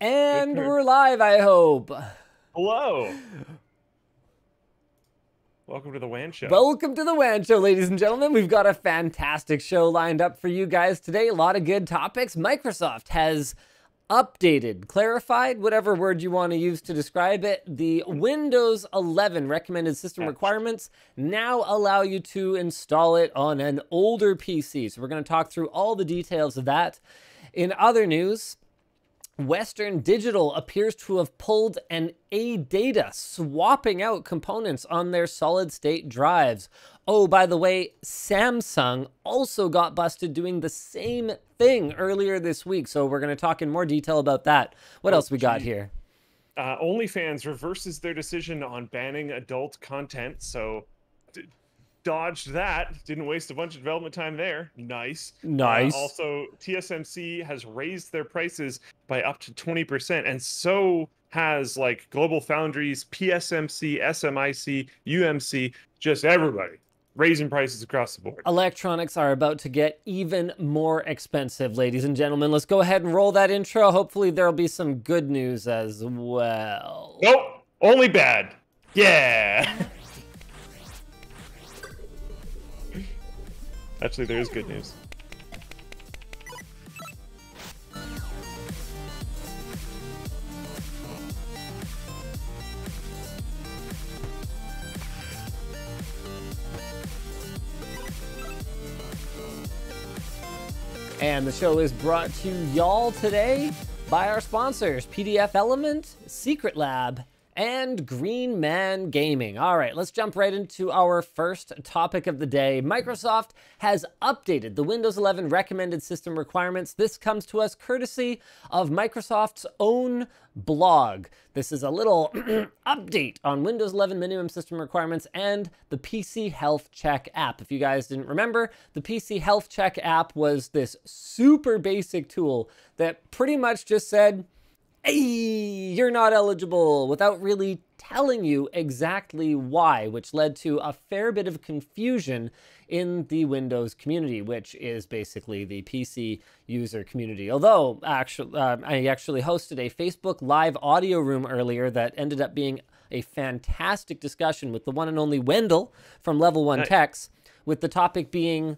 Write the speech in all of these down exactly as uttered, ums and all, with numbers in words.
And we're live, I hope. Hello. Welcome to the WAN Show. Welcome to the WAN Show, ladies and gentlemen. We've got a fantastic show lined up for you guys today. A lot of good topics. Microsoft has updated, clarified, whatever word you want to use to describe it. The Windows eleven recommended system requirements now allow you to install it on an older P C. So we're going to talk through all the details of that. In other news, Western Digital appears to have pulled an A data, swapping out components on their solid-state drives. Oh, by the way, Samsung also got busted doing the same thing earlier this week, so we're going to talk in more detail about that. What oh, else we got gee. here? Uh, OnlyFans reverses their decision on banning adult content, so d dodged that. Didn't waste a bunch of development time there. Nice. Nice. Uh, also, T S M C has raised their prices by up to twenty percent, and so has like Global Foundries, P S M C, S M I C, U M C, just everybody raising prices across the board. Electronics are about to get even more expensive, ladies and gentlemen. Let's go ahead and roll that intro. Hopefully there'll be some good news as well. Nope, only bad. Yeah. Actually, there is good news. And the show is brought to y'all today by our sponsors, PDFelement, Secret Lab, and Green Man Gaming. All right, let's jump right into our first topic of the day. Microsoft has updated the Windows eleven recommended system requirements. This comes to us courtesy of Microsoft's own blog. This is a little update on Windows eleven minimum system requirements and the P C Health Check app. If you guys didn't remember, the P C Health Check app was this super basic tool that pretty much just said, hey, you're not eligible, without really telling you exactly why, which led to a fair bit of confusion in the Windows community, which is basically the P C user community. Although, actually, uh, I actually hosted a Facebook live audio room earlier that ended up being a fantastic discussion with the one and only Wendell from Level One nice. Techs, with the topic being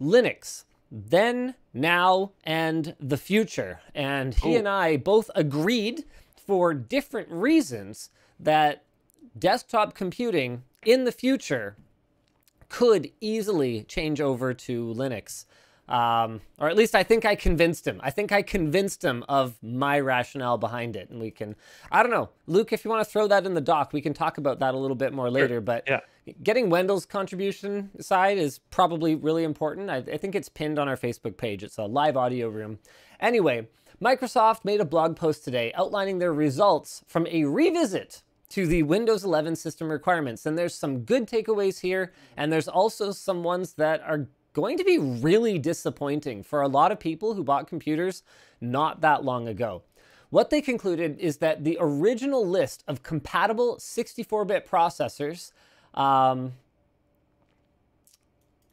Linux, then, now, and the future. And he Ooh. and I both agreed, for different reasons, that desktop computing in the future could easily change over to Linux. Um, or at least I think I convinced him. I think I convinced him of my rationale behind it. And we can, I don't know, Luke, if you want to throw that in the doc, we can talk about that a little bit more later. Sure. But yeah, getting Wendell's contribution aside is probably really important. I, I think it's pinned on our Facebook page. It's a live audio room. Anyway, Microsoft made a blog post today outlining their results from a revisit to the Windows eleven system requirements. And there's some good takeaways here. And there's also some ones that are going to be really disappointing for a lot of people who bought computers not that long ago. What they concluded is that the original list of compatible sixty-four bit processors, um,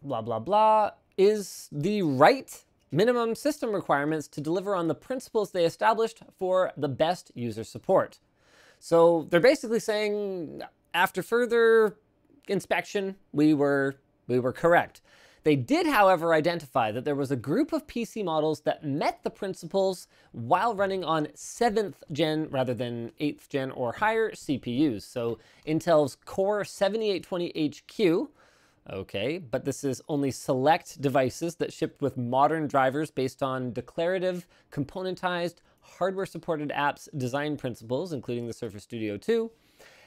blah, blah, blah, is the right minimum system requirements to deliver on the principles they established for the best user support. So they're basically saying, after further inspection, we were, we were correct. They did, however, identify that there was a group of P C models that met the principles while running on seventh gen rather than eighth gen or higher C P Us. So Intel's Core seventy-eight twenty H Q, okay, but this is only select devices that shipped with modern drivers based on declarative, componentized, hardware-supported apps design principles, including the Surface Studio two,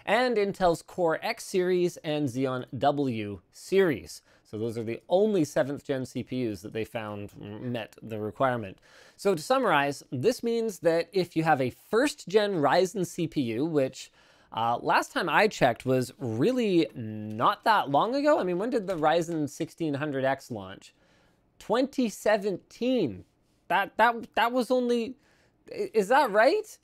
and Intel's Core X series and Xeon W series. So those are the only seventh gen C P Us that they found met the requirement. So to summarize, this means that if you have a first gen Ryzen C P U, which uh, last time I checked was really not that long ago. I mean, when did the Ryzen sixteen hundred X launch? twenty seventeen. That, that, that was only, is that right?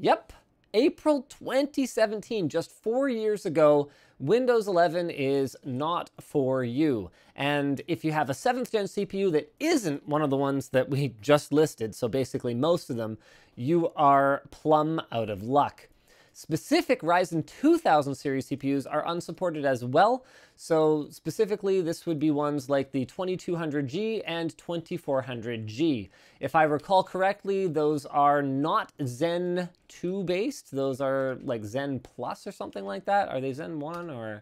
Yep. April twenty seventeen, just four years ago, Windows eleven is not for you. And if you have a seventh gen C P U that isn't one of the ones that we just listed, so basically most of them, you are plumb out of luck. Specific Ryzen two thousand series C P Us are unsupported as well. So specifically, this would be ones like the twenty-two hundred G and twenty-four hundred G. If I recall correctly, those are not Zen two based. Those are like Zen Plus or something like that. Are they Zen one or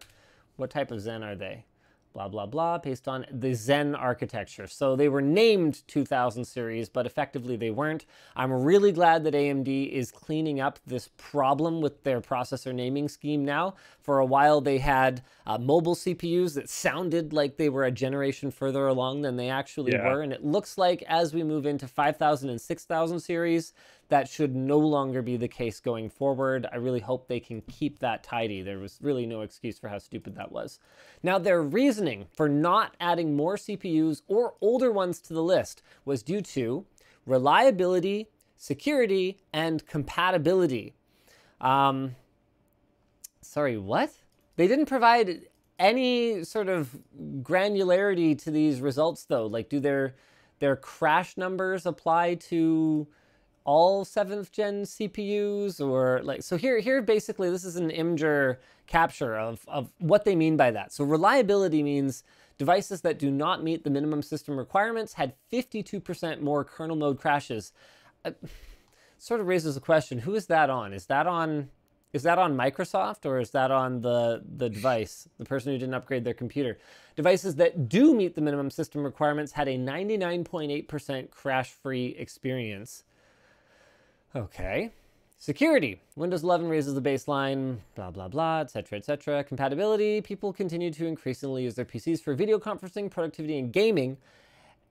what type of Zen are they? Blah, blah, blah, based on the Zen architecture. So they were named two thousand series, but effectively they weren't. I'm really glad that A M D is cleaning up this problem with their processor naming scheme now. For a while, they had uh, mobile C P Us that sounded like they were a generation further along than they actually yeah. were. And it looks like as we move into five thousand and six thousand series, that should no longer be the case going forward. I really hope they can keep that tidy. There was really no excuse for how stupid that was. Now, their reasoning for not adding more C P Us or older ones to the list was due to reliability, security, and compatibility. Um, sorry, what? They didn't provide any sort of granularity to these results, though. Like, do their, their crash numbers apply to all seventh gen C P Us, or like, so here, here basically this is an Imgur capture of, of what they mean by that. So reliability means devices that do not meet the minimum system requirements had fifty-two percent more kernel mode crashes. Uh, sort of raises a question, who is that on? Is that on, is that on Microsoft, or is that on the, the device, the person who didn't upgrade their computer? Devices that do meet the minimum system requirements had a ninety-nine point eight percent crash-free experience. Okay. Security. Windows eleven raises the baseline, blah, blah, blah, et cetera, et cetera. Compatibility. People continue to increasingly use their P Cs for video conferencing, productivity, and gaming.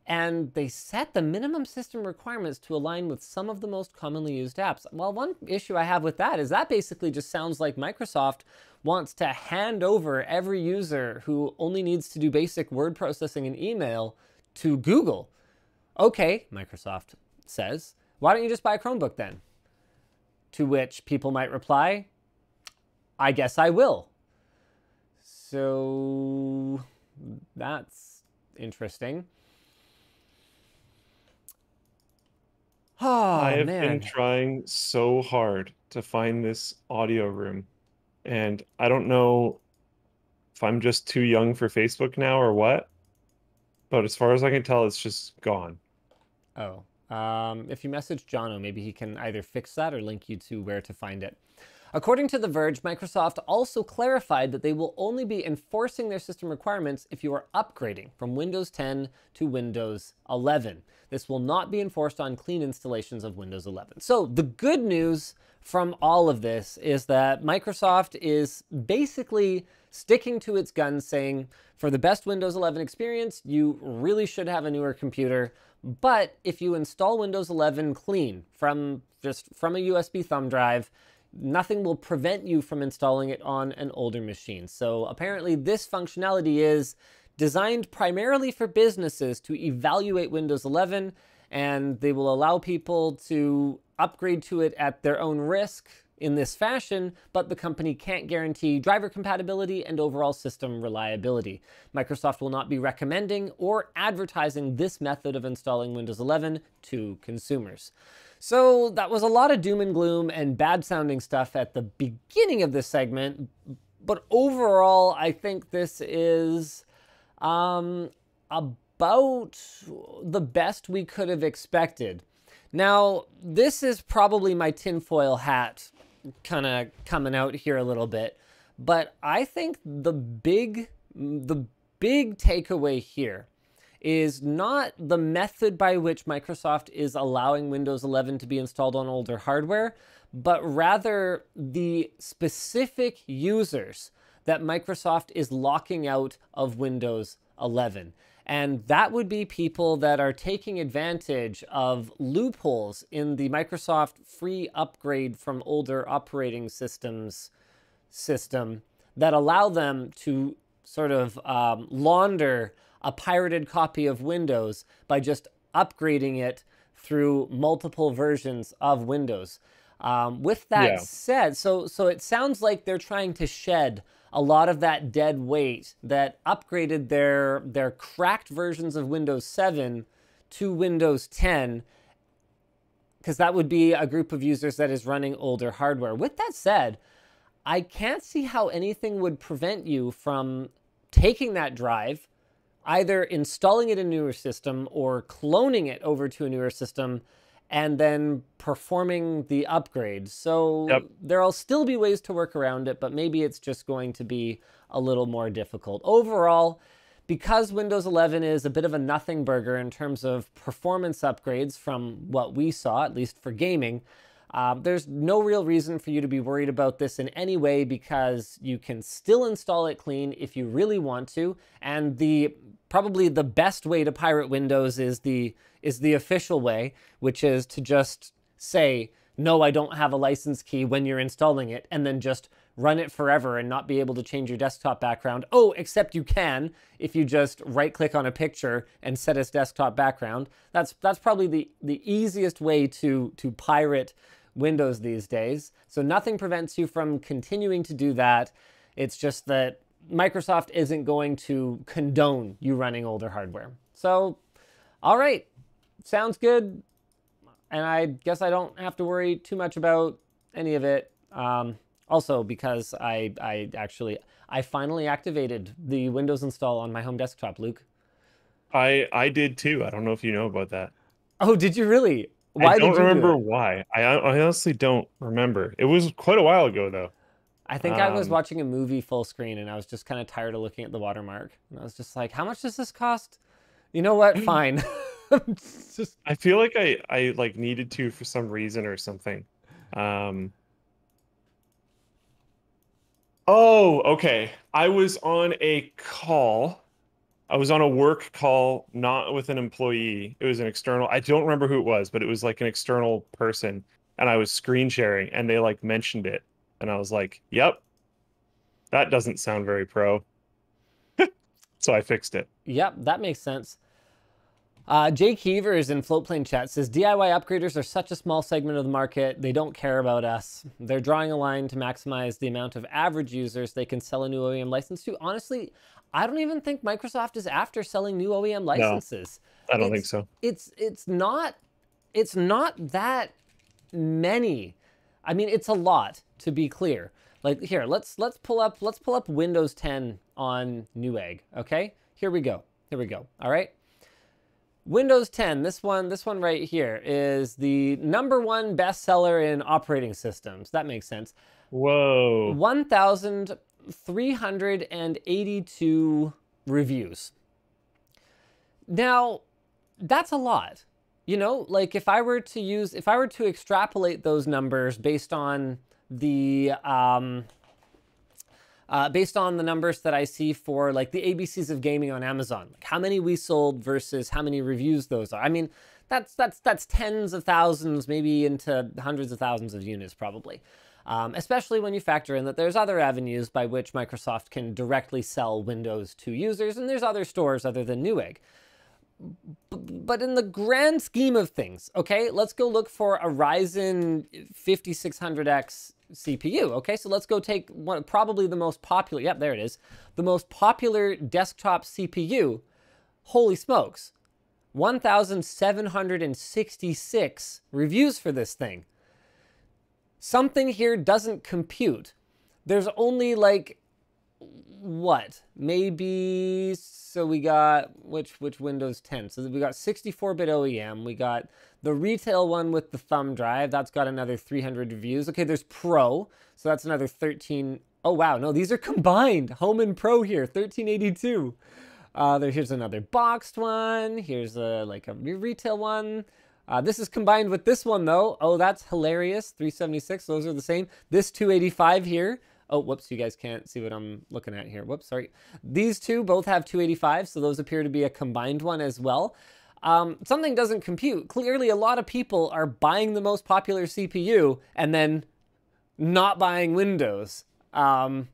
And they set the minimum system requirements to align with some of the most commonly used apps. Well, one issue I have with that is that basically just sounds like Microsoft wants to hand over every user who only needs to do basic word processing and email to Google. Okay, Microsoft says. Why don't you just buy a Chromebook then? To which people might reply, I guess I will. So that's interesting. Oh, I have man. been trying so hard to find this audio room, and I don't know if I'm just too young for Facebook now or what, but as far as I can tell, it's just gone. Oh. Um, if you message Jono, maybe he can either fix that or link you to where to find it. According to The Verge, Microsoft also clarified that they will only be enforcing their system requirements if you are upgrading from Windows ten to Windows eleven. This will not be enforced on clean installations of Windows eleven. So the good news from all of this is that Microsoft is basically sticking to its guns, saying for the best Windows eleven experience, you really should have a newer computer. But if you install Windows eleven clean from just from a U S B thumb drive, nothing will prevent you from installing it on an older machine. So apparently this functionality is designed primarily for businesses to evaluate Windows eleven, and they will allow people to upgrade to it at their own risk in this fashion, but the company can't guarantee driver compatibility and overall system reliability. Microsoft will not be recommending or advertising this method of installing Windows eleven to consumers. So that was a lot of doom and gloom and bad sounding stuff at the beginning of this segment, but overall, I think this is um, about the best we could have expected. Now, this is probably my tinfoil hat kind of coming out here a little bit, but I think the big the big takeaway here is not the method by which Microsoft is allowing Windows eleven to be installed on older hardware, but rather the specific users that Microsoft is locking out of Windows eleven. And that would be people that are taking advantage of loopholes in the Microsoft free upgrade from older operating systems system that allow them to sort of um, launder a pirated copy of Windows by just upgrading it through multiple versions of Windows. Um, with that yeah. said, so, so it sounds like they're trying to shed a lot of that dead weight that upgraded their, their cracked versions of Windows seven to Windows ten, because that would be a group of users that is running older hardware. With that said, I can't see how anything would prevent you from taking that drive, either installing it in a newer system or cloning it over to a newer system, and then performing the upgrade. So yep. There'll still be ways to work around it, but maybe it's just going to be a little more difficult. Overall, because Windows eleven is a bit of a nothing burger in terms of performance upgrades from what we saw, at least for gaming, uh, there's no real reason for you to be worried about this in any way, because you can still install it clean if you really want to. And the probably the best way to pirate Windows is the is the official way, which is to just say, no, I don't have a license key when you're installing it, and then just run it forever and not be able to change your desktop background. Oh, except you can if you just right-click on a picture and set as desktop background. That's that's probably the, the easiest way to, to pirate Windows these days. So nothing prevents you from continuing to do that. It's just that Microsoft isn't going to condone you running older hardware. So, all right, sounds good. And I guess I don't have to worry too much about any of it. Um, also, because I, I actually, I finally activated the Windows install on my home desktop, Luke. I I did too. I don't know if you know about that. Oh, did you really? Why I don't did you remember do why. I, I honestly don't remember. It was quite a while ago, though. I think um, I was watching a movie full screen, and I was just kind of tired of looking at the watermark. And I was just like, how much does this cost? You know what? Fine. Just... I feel like I, I like needed to for some reason or something. Um... Oh, okay. I was on a call. I was on a work call, not with an employee. It was an external. I don't remember who it was, but it was like an external person. And I was screen sharing, and they like mentioned it. And I was like, yep, that doesn't sound very pro. So I fixed it. Yep, that makes sense. Uh, Jake Heaver is in Floatplane chat, says, D I Y upgraders are such a small segment of the market, they don't care about us. They're drawing a line to maximize the amount of average users they can sell a new O E M license to. Honestly, I don't even think Microsoft is after selling new O E M licenses. No, I don't it's, think so. It's, it's, not, it's not that many. I mean, it's a lot, to be clear. Like here, let's let's pull up let's pull up Windows ten on Newegg. Okay, here we go. Here we go. All right, Windows ten. This one, this one right here is the number one bestseller in operating systems. That makes sense. Whoa. one thousand three hundred eighty-two reviews. Now, that's a lot. You know, like if I were to use, if I were to extrapolate those numbers based on the, um, uh, based on the numbers that I see for like the A B Cs of gaming on Amazon, like how many we sold versus how many reviews those are. I mean, that's, that's, that's tens of thousands, maybe into hundreds of thousands of units probably. Um, especially when you factor in that there's other avenues by which Microsoft can directly sell Windows to users, and there's other stores other than Newegg. But in the grand scheme of things, okay, let's go look for a Ryzen fifty-six hundred X C P U. Okay, so let's go take one, probably the most popular, yep, there it is, the most popular desktop C P U. Holy smokes, one thousand seven hundred sixty-six reviews for this thing. Something here doesn't compute. There's only like, what, maybe, so we got which which Windows ten, so we got sixty-four bit O E M, we got the retail one with the thumb drive, that's got another three hundred reviews. Okay, there's Pro, so that's another thirteen. Oh wow, no, these are combined, Home and Pro here, thirteen eighty-two. Uh there, here's another boxed one, here's a like a retail one. Uh, this is combined with this one though. Oh, that's hilarious, three seventy-six, those are the same. This two eighty-five here. Oh, whoops, you guys can't see what I'm looking at here. Whoops, sorry. These two both have two eighty-five, so those appear to be a combined one as well. Um, something doesn't compute. Clearly, a lot of people are buying the most popular C P U and then not buying Windows. Um,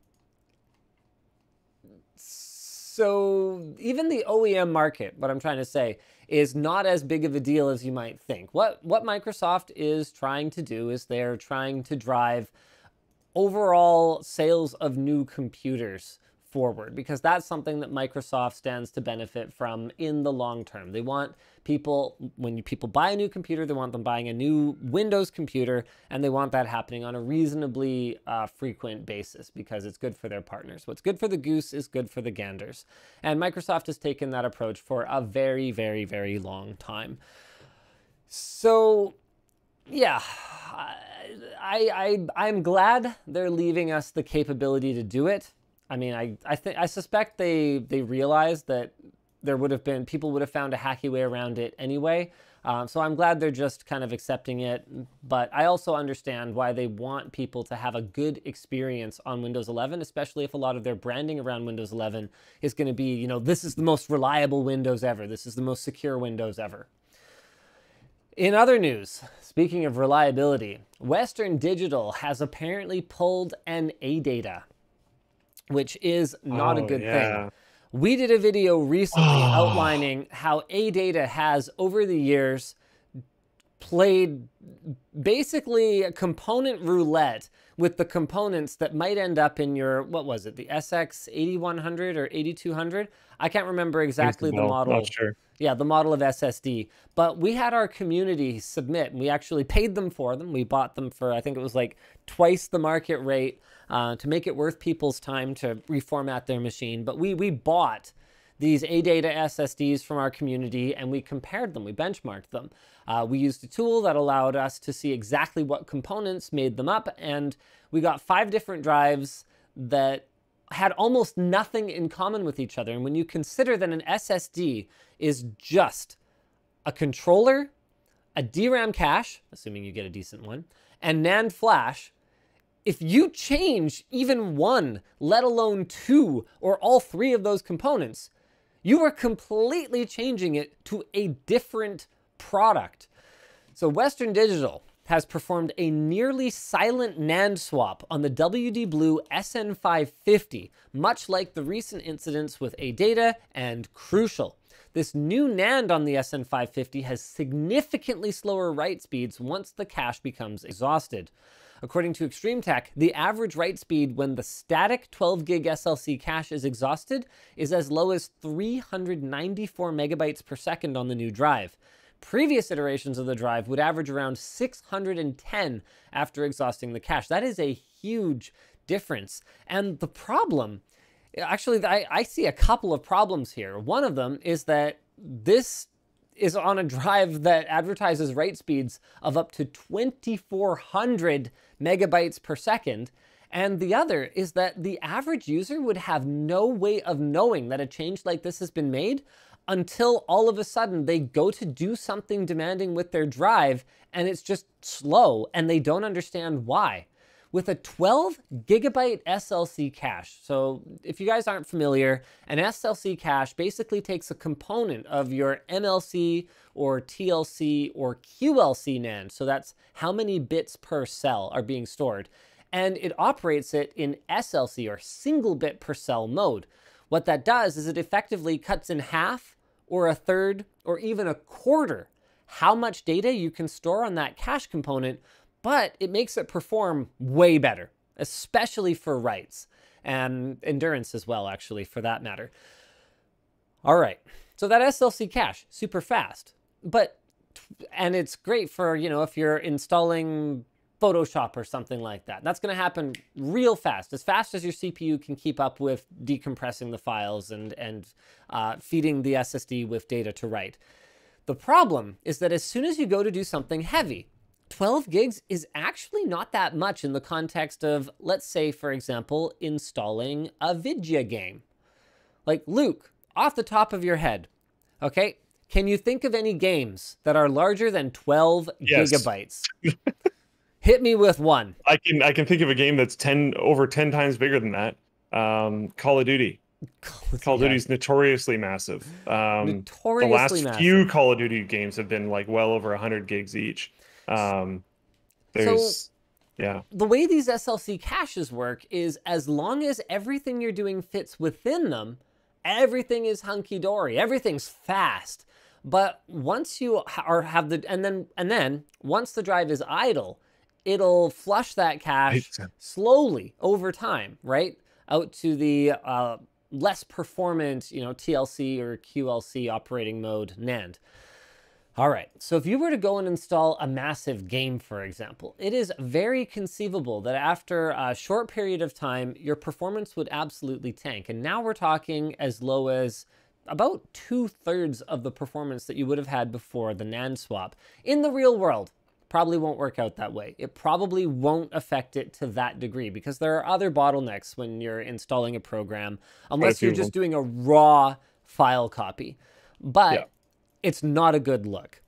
so even the O E M market, what I'm trying to say, is not as big of a deal as you might think. What, what Microsoft is trying to do is they're trying to drive overall sales of new computers forward, because that's something that Microsoft stands to benefit from in the long term. They want people, when people buy a new computer, they want them buying a new Windows computer, and they want that happening on a reasonably uh, frequent basis, because it's good for their partners. What's good for the goose is good for the ganders. And Microsoft has taken that approach for a very, very, very long time. So, yeah, I, I, I'm glad they're leaving us the capability to do it. I mean, I, I think I suspect they they realized that there would have been people would have found a hacky way around it anyway. Um, so I'm glad they're just kind of accepting it. But I also understand why they want people to have a good experience on Windows eleven, especially if a lot of their branding around Windows eleven is going to be, you know, this is the most reliable Windows ever. This is the most secure Windows ever. In other news, speaking of reliability, Western Digital has apparently pulled an A data, which is not oh, a good yeah. thing. We did a video recently oh. outlining how A data has, over the years, played basically a component roulette with the components that might end up in your, what was it, the S X eighty-one hundred or eighty-two hundred? I can't remember exactly the, the model. Not sure. Yeah, the model of S S D. But we had our community submit, and we actually paid them for them. We bought them for, I think it was like twice the market rate uh, to make it worth people's time to reformat their machine. But we, we bought these A data S S Ds from our community, and we compared them, we benchmarked them. Uh, we used a tool that allowed us to see exactly what components made them up, and we got five different drives that had almost nothing in common with each other. And when you consider that an S S D is just a controller, a D RAM cache, assuming you get a decent one, and NAND flash, if you change even one, let alone two, or all three of those components, you are completely changing it to a different product. So Western Digital has performed a nearly silent NAND swap on the W D Blue S N five fifty, much like the recent incidents with A data and Crucial. This new NAND on the S N five fifty has significantly slower write speeds once the cache becomes exhausted. According to Extreme Tech, the average write speed when the static twelve gig S L C cache is exhausted is as low as three hundred ninety-four megabytes per second on the new drive. Previous iterations of the drive would average around six hundred ten after exhausting the cache. That is a huge difference. And the problem, actually, I, I see a couple of problems here. One of them is that this is on a drive that advertises write speeds of up to twenty-four hundred megabytes per second. And the other is that the average user would have no way of knowing that a change like this has been made until all of a sudden they go to do something demanding with their drive, and it's just slow, and they don't understand why. With a twelve gigabyte S L C cache, so if you guys aren't familiar, an S L C cache basically takes a component of your M L C or T L C or Q L C NAND, so that's how many bits per cell are being stored, and it operates it in S L C or single bit per cell mode. What that does is it effectively cuts in half or a third or even a quarter how much data you can store on that cache component, but it makes it perform way better, especially for writes and endurance as well, actually, for that matter. All right, so that S L C cache, super fast, but, and it's great for, you know, if you're installing Photoshop or something like that. That's going to happen real fast, as fast as your C P U can keep up with decompressing the files and, and uh, feeding the S S D with data to write. The problem is that as soon as you go to do something heavy, twelve gigs is actually not that much in the context of, let's say, for example, installing a Vidya game. Like, Luke, off the top of your head, okay, can you think of any games that are larger than twelve yes. gigabytes? Hit me with one. I can I can think of a game that's ten over ten times bigger than that. Um, Call of Duty. Call of yeah. Duty's notoriously massive. Um, notoriously the last massive. Few Call of Duty games have been like well over a hundred gigs each. Um, there's so, yeah. The way these S L C caches work is as long as everything you're doing fits within them, everything is hunky dory. Everything's fast. But once you are have the and then and then once the drive is idle, it'll flush that cache slowly over time, right, out to the uh, less performant, you know, T L C or Q L C operating mode NAND. All right, so if you were to go and install a massive game, for example, it is very conceivable that after a short period of time, your performance would absolutely tank. And now we're talking as low as about two thirds of the performance that you would have had before the NAND swap. In the real world, probably won't work out that way. It probably won't affect it to that degree because there are other bottlenecks when you're installing a program, unless you're just doing a raw file copy. But yeah. It's not a good look.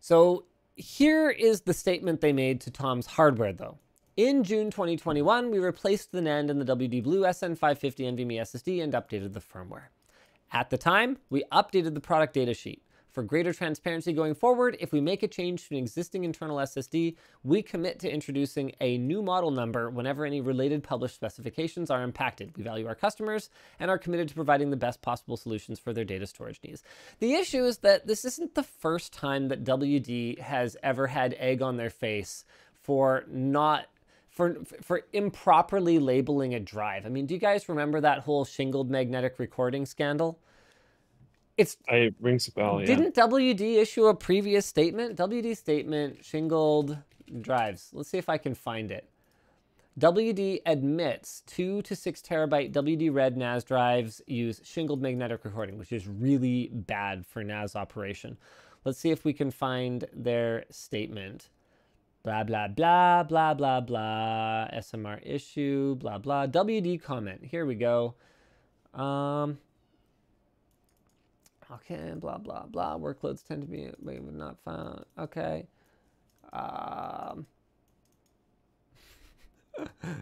So here is the statement they made to Tom's Hardware, though. In June twenty twenty-one, we replaced the NAND in the W D Blue S N five fifty NVMe S S D and updated the firmware. At the time, we updated the product data sheet. For greater transparency going forward, if we make a change to an existing internal S S D, we commit to introducing a new model number whenever any related published specifications are impacted. We value our customers and are committed to providing the best possible solutions for their data storage needs. The issue is that this isn't the first time that W D has ever had egg on their face for not For, for improperly labeling a drive. I mean, do you guys remember that whole shingled magnetic recording scandal? It's, it rings a bell, yeah. Didn't W D issue a previous statement? W D statement, shingled drives. Let's see if I can find it. W D admits two to six terabyte W D Red N A S drives use shingled magnetic recording, which is really bad for N A S operation. Let's see if we can find their statement. Blah, blah, blah, blah, blah, blah, S M R issue, blah, blah, W D comment. Here we go. Um, okay, blah, blah, blah. Workloads tend to be not found. Okay. Um,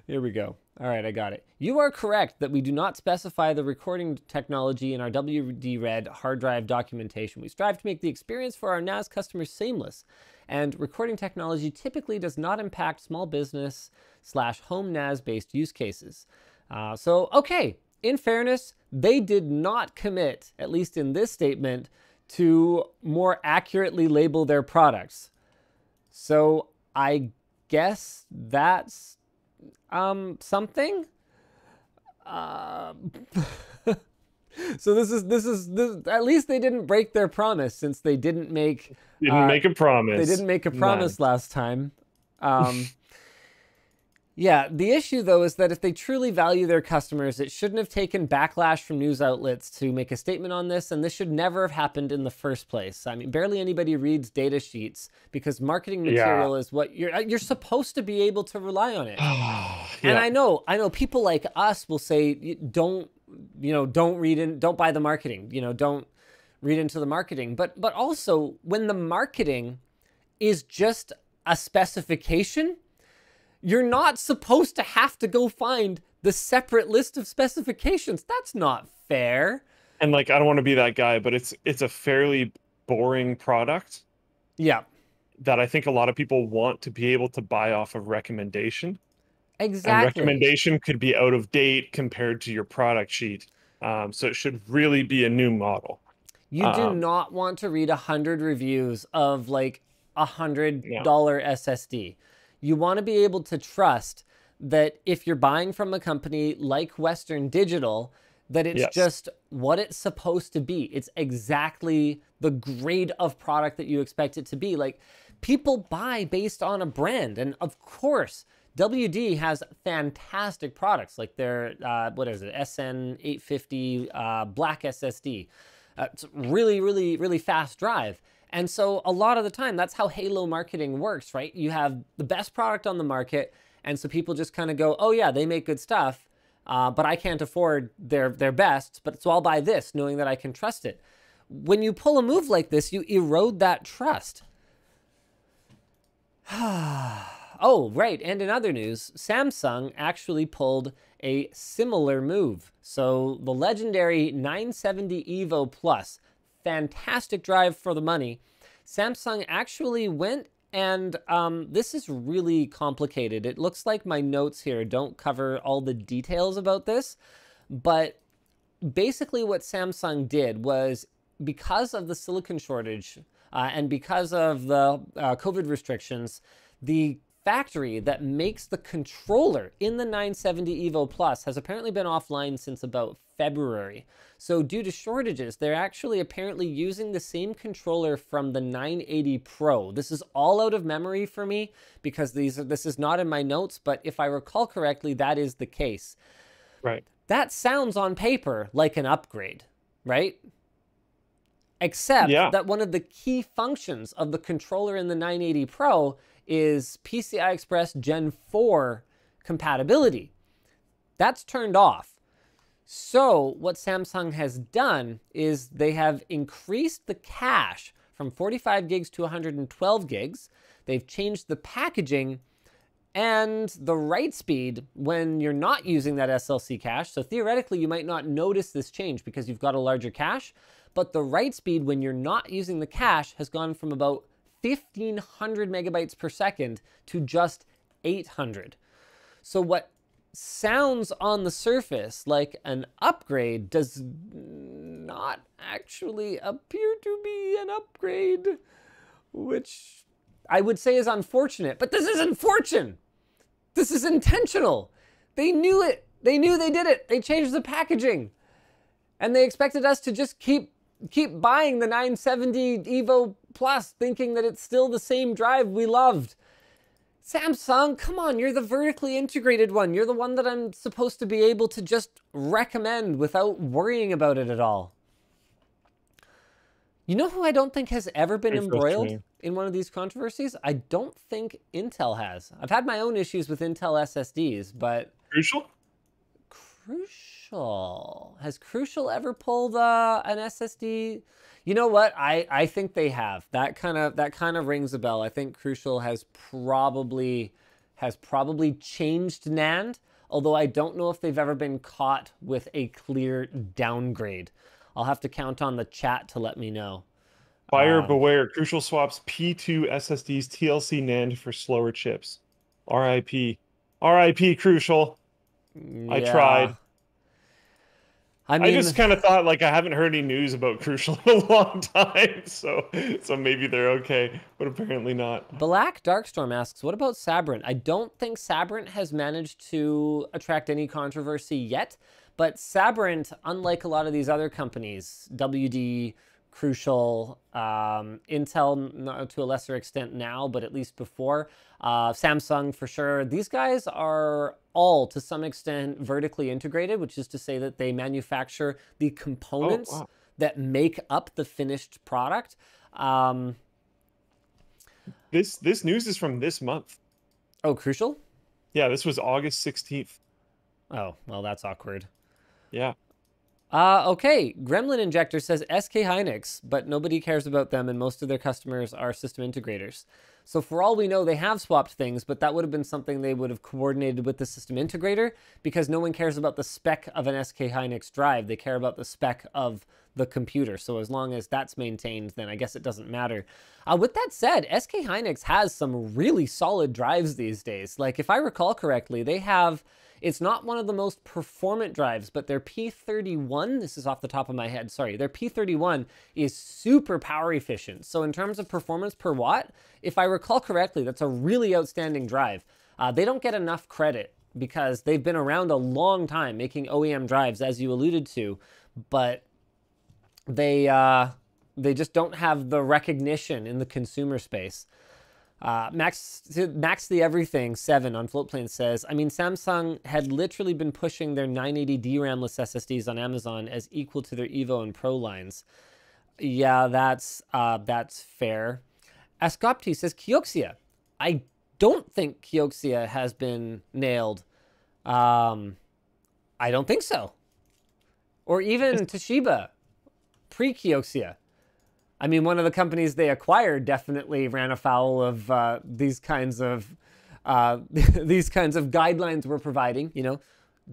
here we go. All right, I got it. You are correct that we do not specify the recording technology in our W D Red hard drive documentation. We strive to make the experience for our N A S customers seamless. And recording technology typically does not impact small business slash home N A S-based use cases. Uh, so, okay, in fairness, they did not commit, at least in this statement, to more accurately label their products. So I guess that's um, something. Uh, So this is this is this, at least they didn't break their promise since they didn't make didn't uh, make a promise. They didn't make a promise None. last time. Um, yeah, the issue though is that if they truly value their customers, it shouldn't have taken backlash from news outlets to make a statement on this, and this should never have happened in the first place. I mean, barely anybody reads data sheets because marketing material yeah. is what you're you're supposed to be able to rely on it. And yeah. I know, I know people like us will say don't. you know, don't read in, don't buy the marketing, you know, don't read into the marketing. But, but also when the marketing is just a specification, you're not supposed to have to go find the separate list of specifications. That's not fair. And like, I don't want to be that guy, but it's, it's a fairly boring product. Yeah. That I think a lot of people want to be able to buy off of recommendation. Exactly. And recommendation could be out of date compared to your product sheet. Um, so it should really be a new model. You um, do not want to read one hundred reviews of like a one hundred dollar yeah. S S D. You want to be able to trust that if you're buying from a company like Western Digital, that it's yes. just what it's supposed to be. It's exactly the grade of product that you expect it to be. Like people buy based on a brand. And of course, W D has fantastic products like their, uh, what is it, S N eight fifty uh, black S S D. Uh, it's really, really, really fast drive. And so a lot of the time, that's how halo marketing works, right? You have the best product on the market. And so people just kind of go, oh yeah, they make good stuff, uh, but I can't afford their, their best. But so I'll buy this knowing that I can trust it. When you pull a move like this, you erode that trust. Oh, right. And in other news, Samsung actually pulled a similar move. So the legendary nine seventy Evo Plus, fantastic drive for the money. Samsung actually went and um, this is really complicated. It looks like my notes here don't cover all the details about this. But basically what Samsung did was because of the silicon shortage uh, and because of the uh, COVID restrictions, the factory that makes the controller in the nine seventy Evo Plus has apparently been offline since about February. So due to shortages, they're actually apparently using the same controller from the nine eighty Pro. This is all out of memory for me because these are, this is not in my notes, but if I recall correctly, that is the case. Right. That sounds on paper like an upgrade, right? Except yeah. that one of the key functions of the controller in the nine eighty Pro is P C I Express Gen four compatibility. That's turned off. So what Samsung has done is they have increased the cache from forty-five gigs to one hundred twelve gigs. They've changed the packaging and the write speed when you're not using that S L C cache. So theoretically, you might not notice this change because you've got a larger cache, but the write speed when you're not using the cache has gone from about fifteen hundred megabytes per second to just eight hundred. So what sounds on the surface like an upgrade does not actually appear to be an upgrade, which I would say is unfortunate, but this isn't fortune. This is intentional. They knew it. They knew they did it. They changed the packaging and they expected us to just keep keep buying the nine seventy Evo Plus thinking that it's still the same drive we loved. Samsung, come on, you're the vertically integrated one. You're the one that I'm supposed to be able to just recommend without worrying about it at all. You know who I don't think has ever been embroiled in one of these controversies? I don't think Intel has. I've had my own issues with Intel S S Ds, but... Crucial? Crucial. Has Crucial ever pulled uh, an S S D? You know what? I, I think they have. That kind of that kind of rings a bell. I think Crucial has probably has probably changed NAND, although I don't know if they've ever been caught with a clear downgrade. I'll have to count on the chat to let me know. Buyer um, beware. Crucial swaps P two S S Ds T L C NAND for slower chips. R I P. R I P Crucial. Yeah. I tried. I, mean, I just kind of thought, like, I haven't heard any news about Crucial in a long time, so so maybe they're okay, but apparently not. Black Darkstorm asks, what about Sabrent? I don't think Sabrent has managed to attract any controversy yet, but Sabrent, unlike a lot of these other companies, W D, Crucial, um, Intel not to a lesser extent now, but at least before, uh, Samsung for sure, these guys are... all to some extent vertically integrated, which is to say that they manufacture the components oh, wow. that make up the finished product. Um, this this news is from this month. Oh, Crucial? Yeah, this was August sixteenth. Oh, well, that's awkward. Yeah. Uh, okay, Gremlin Injector says S K Hynix, but nobody cares about them and most of their customers are system integrators. So for all we know, they have swapped things, but that would have been something they would have coordinated with the system integrator because no one cares about the spec of an S K Hynix drive. They care about the spec of the computer. So as long as that's maintained, then I guess it doesn't matter. Uh, with that said, S K Hynix has some really solid drives these days. Like if I recall correctly, they have, it's not one of the most performant drives, but their P thirty-one, this is off the top of my head, sorry, their P thirty-one is super power efficient. So in terms of performance per watt, if I recall correctly, that's a really outstanding drive. Uh, they don't get enough credit because they've been around a long time making O E M drives, as you alluded to, but they, uh, they just don't have the recognition in the consumer space. Uh, Max, Max the Everything seven on Floatplane says, I mean, Samsung had literally been pushing their nine eighty DRAM-less S S Ds on Amazon as equal to their Evo and Pro lines. Yeah, that's, uh, that's fair. Ascopti says, Kioxia. I don't think Kioxia has been nailed. Um, I don't think so. Or even Toshiba, pre-Kioxia. I mean, one of the companies they acquired definitely ran afoul of uh, these kinds of uh, these kinds of guidelines we're providing. You know,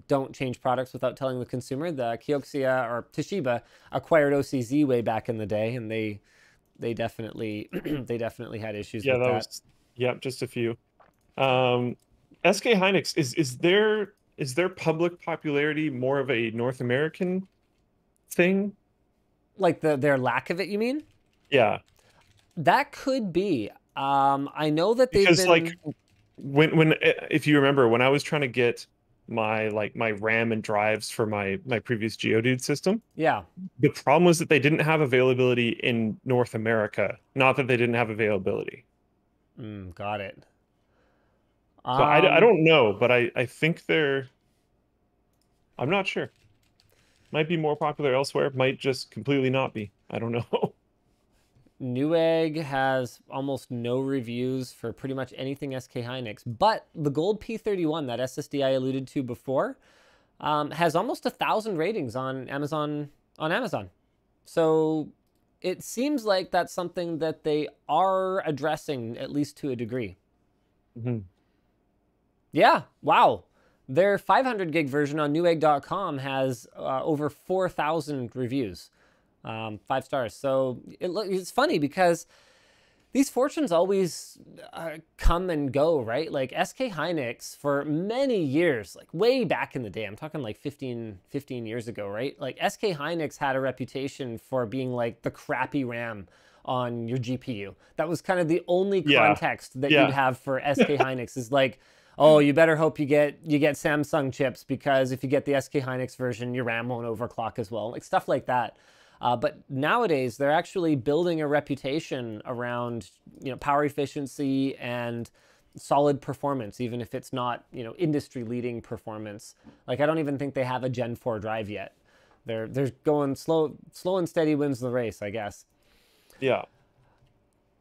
don't change products without telling the consumer. The Kioxia or Toshiba acquired O C Z way back in the day, and they they definitely they definitely had issues. Yeah, with that, that was yeah, just a few. Um, S K Hynix is is their is their public popularity more of a North American thing? Like the their lack of it, you mean? Yeah, that could be. Um, I know that they've because been... like when when if you remember when I was trying to get my like my RAM and drives for my my previous Geodude system, yeah, the problem was that they didn't have availability in North America. Not that they didn't have availability. Mm, got it. So um, I, I don't know, but I, I think they're, I'm not sure. Might be more popular elsewhere, might just completely not be. I don't know. Newegg has almost no reviews for pretty much anything S K Hynix, but the Gold P thirty-one, that S S D I alluded to before, um, has almost a thousand ratings on Amazon. On Amazon. So it seems like that's something that they are addressing, at least to a degree. Mm-hmm. Yeah, wow. Their five hundred gig version on Newegg dot com has uh, over four thousand reviews, um, five stars. So it look, it's funny because these fortunes always uh, come and go, right? Like S K Hynix for many years, like way back in the day, I'm talking like fifteen, fifteen years ago, right? Like S K Hynix had a reputation for being like the crappy RAM on your G P U. That was kind of the only context yeah. that yeah. you'd have for S K Hynix is like, oh, you better hope you get you get Samsung chips because if you get the S K Hynix version, your RAM won't overclock as well, like stuff like that. Uh, but nowadays, they're actually building a reputation around you know power efficiency and solid performance, even if it's not you know industry-leading performance. Like I don't even think they have a Gen four drive yet. They're they're going slow, slow and steady wins the race, I guess. Yeah.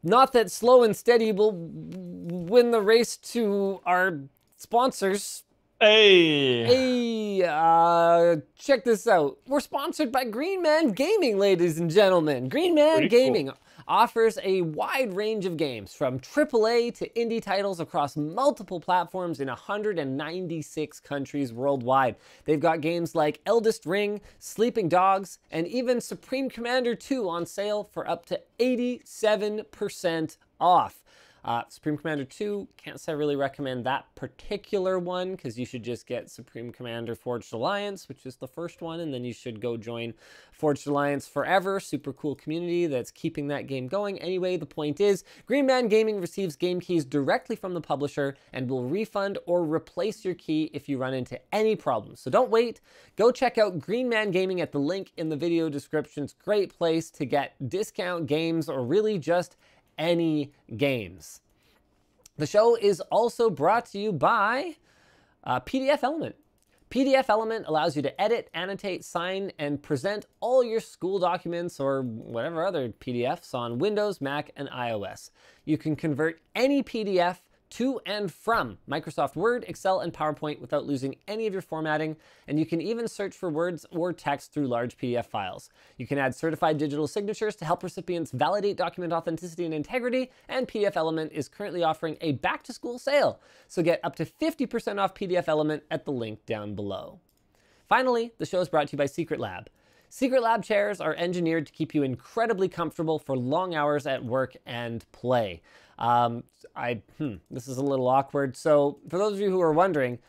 Not that slow and steady will win the race to our sponsors. Hey! Hey! Uh, check this out. We're sponsored by Green Man Gaming, ladies and gentlemen. Green Man Pretty Gaming cool. offers a wide range of games, from triple A to indie titles across multiple platforms in one hundred ninety-six countries worldwide. They've got games like Eldest Ring, Sleeping Dogs, and even Supreme Commander two on sale for up to eighty-seven percent off. Uh, Supreme Commander two, can't say I really recommend that particular one because you should just get Supreme Commander Forged Alliance, which is the first one, and then you should go join Forged Alliance Forever, super cool community that's keeping that game going. Anyway, the point is, Green Man Gaming receives game keys directly from the publisher and will refund or replace your key if you run into any problems. So don't wait, go check out Green Man Gaming at the link in the video description. It's a great place to get discount games or really just any games. The show is also brought to you by uh, PDFelement. PDFelement allows you to edit, annotate, sign, and present all your school documents or whatever other P D Fs on Windows, Mac, and iOS. You can convert any P D F to and from Microsoft Word, Excel, and PowerPoint without losing any of your formatting, and you can even search for words or text through large P D F files. You can add certified digital signatures to help recipients validate document authenticity and integrity, and PDFelement is currently offering a back-to-school sale, so get up to fifty percent off PDFelement at the link down below. Finally, the show is brought to you by Secret Lab. Secret Lab chairs are engineered to keep you incredibly comfortable for long hours at work and play. Um, I, hmm, this is a little awkward. So for those of you who are wondering,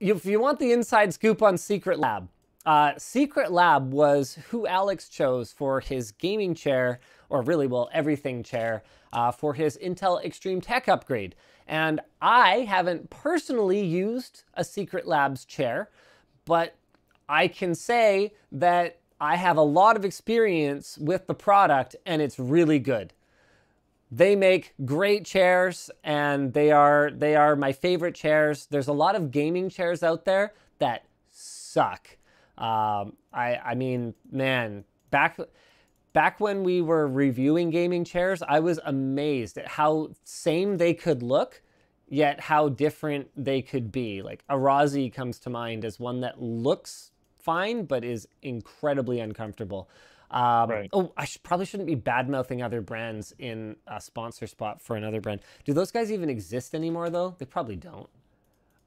if you want the inside scoop on Secret Lab, uh, Secret Lab was who Alex chose for his gaming chair, or really, well, everything chair, uh, for his Intel Extreme Tech upgrade. And I haven't personally used a Secret Labs chair, but I can say that I have a lot of experience with the product and it's really good. They make great chairs and they are they are my favorite chairs. There's a lot of gaming chairs out there that suck. Um, I, I mean, man, back, back when we were reviewing gaming chairs, I was amazed at how same they could look, yet how different they could be. Like Arazi comes to mind as one that looks fine, but is incredibly uncomfortable. Um, right. Oh, I should, probably shouldn't be bad-mouthing other brands in a sponsor spot for another brand. Do those guys even exist anymore, though? They probably don't.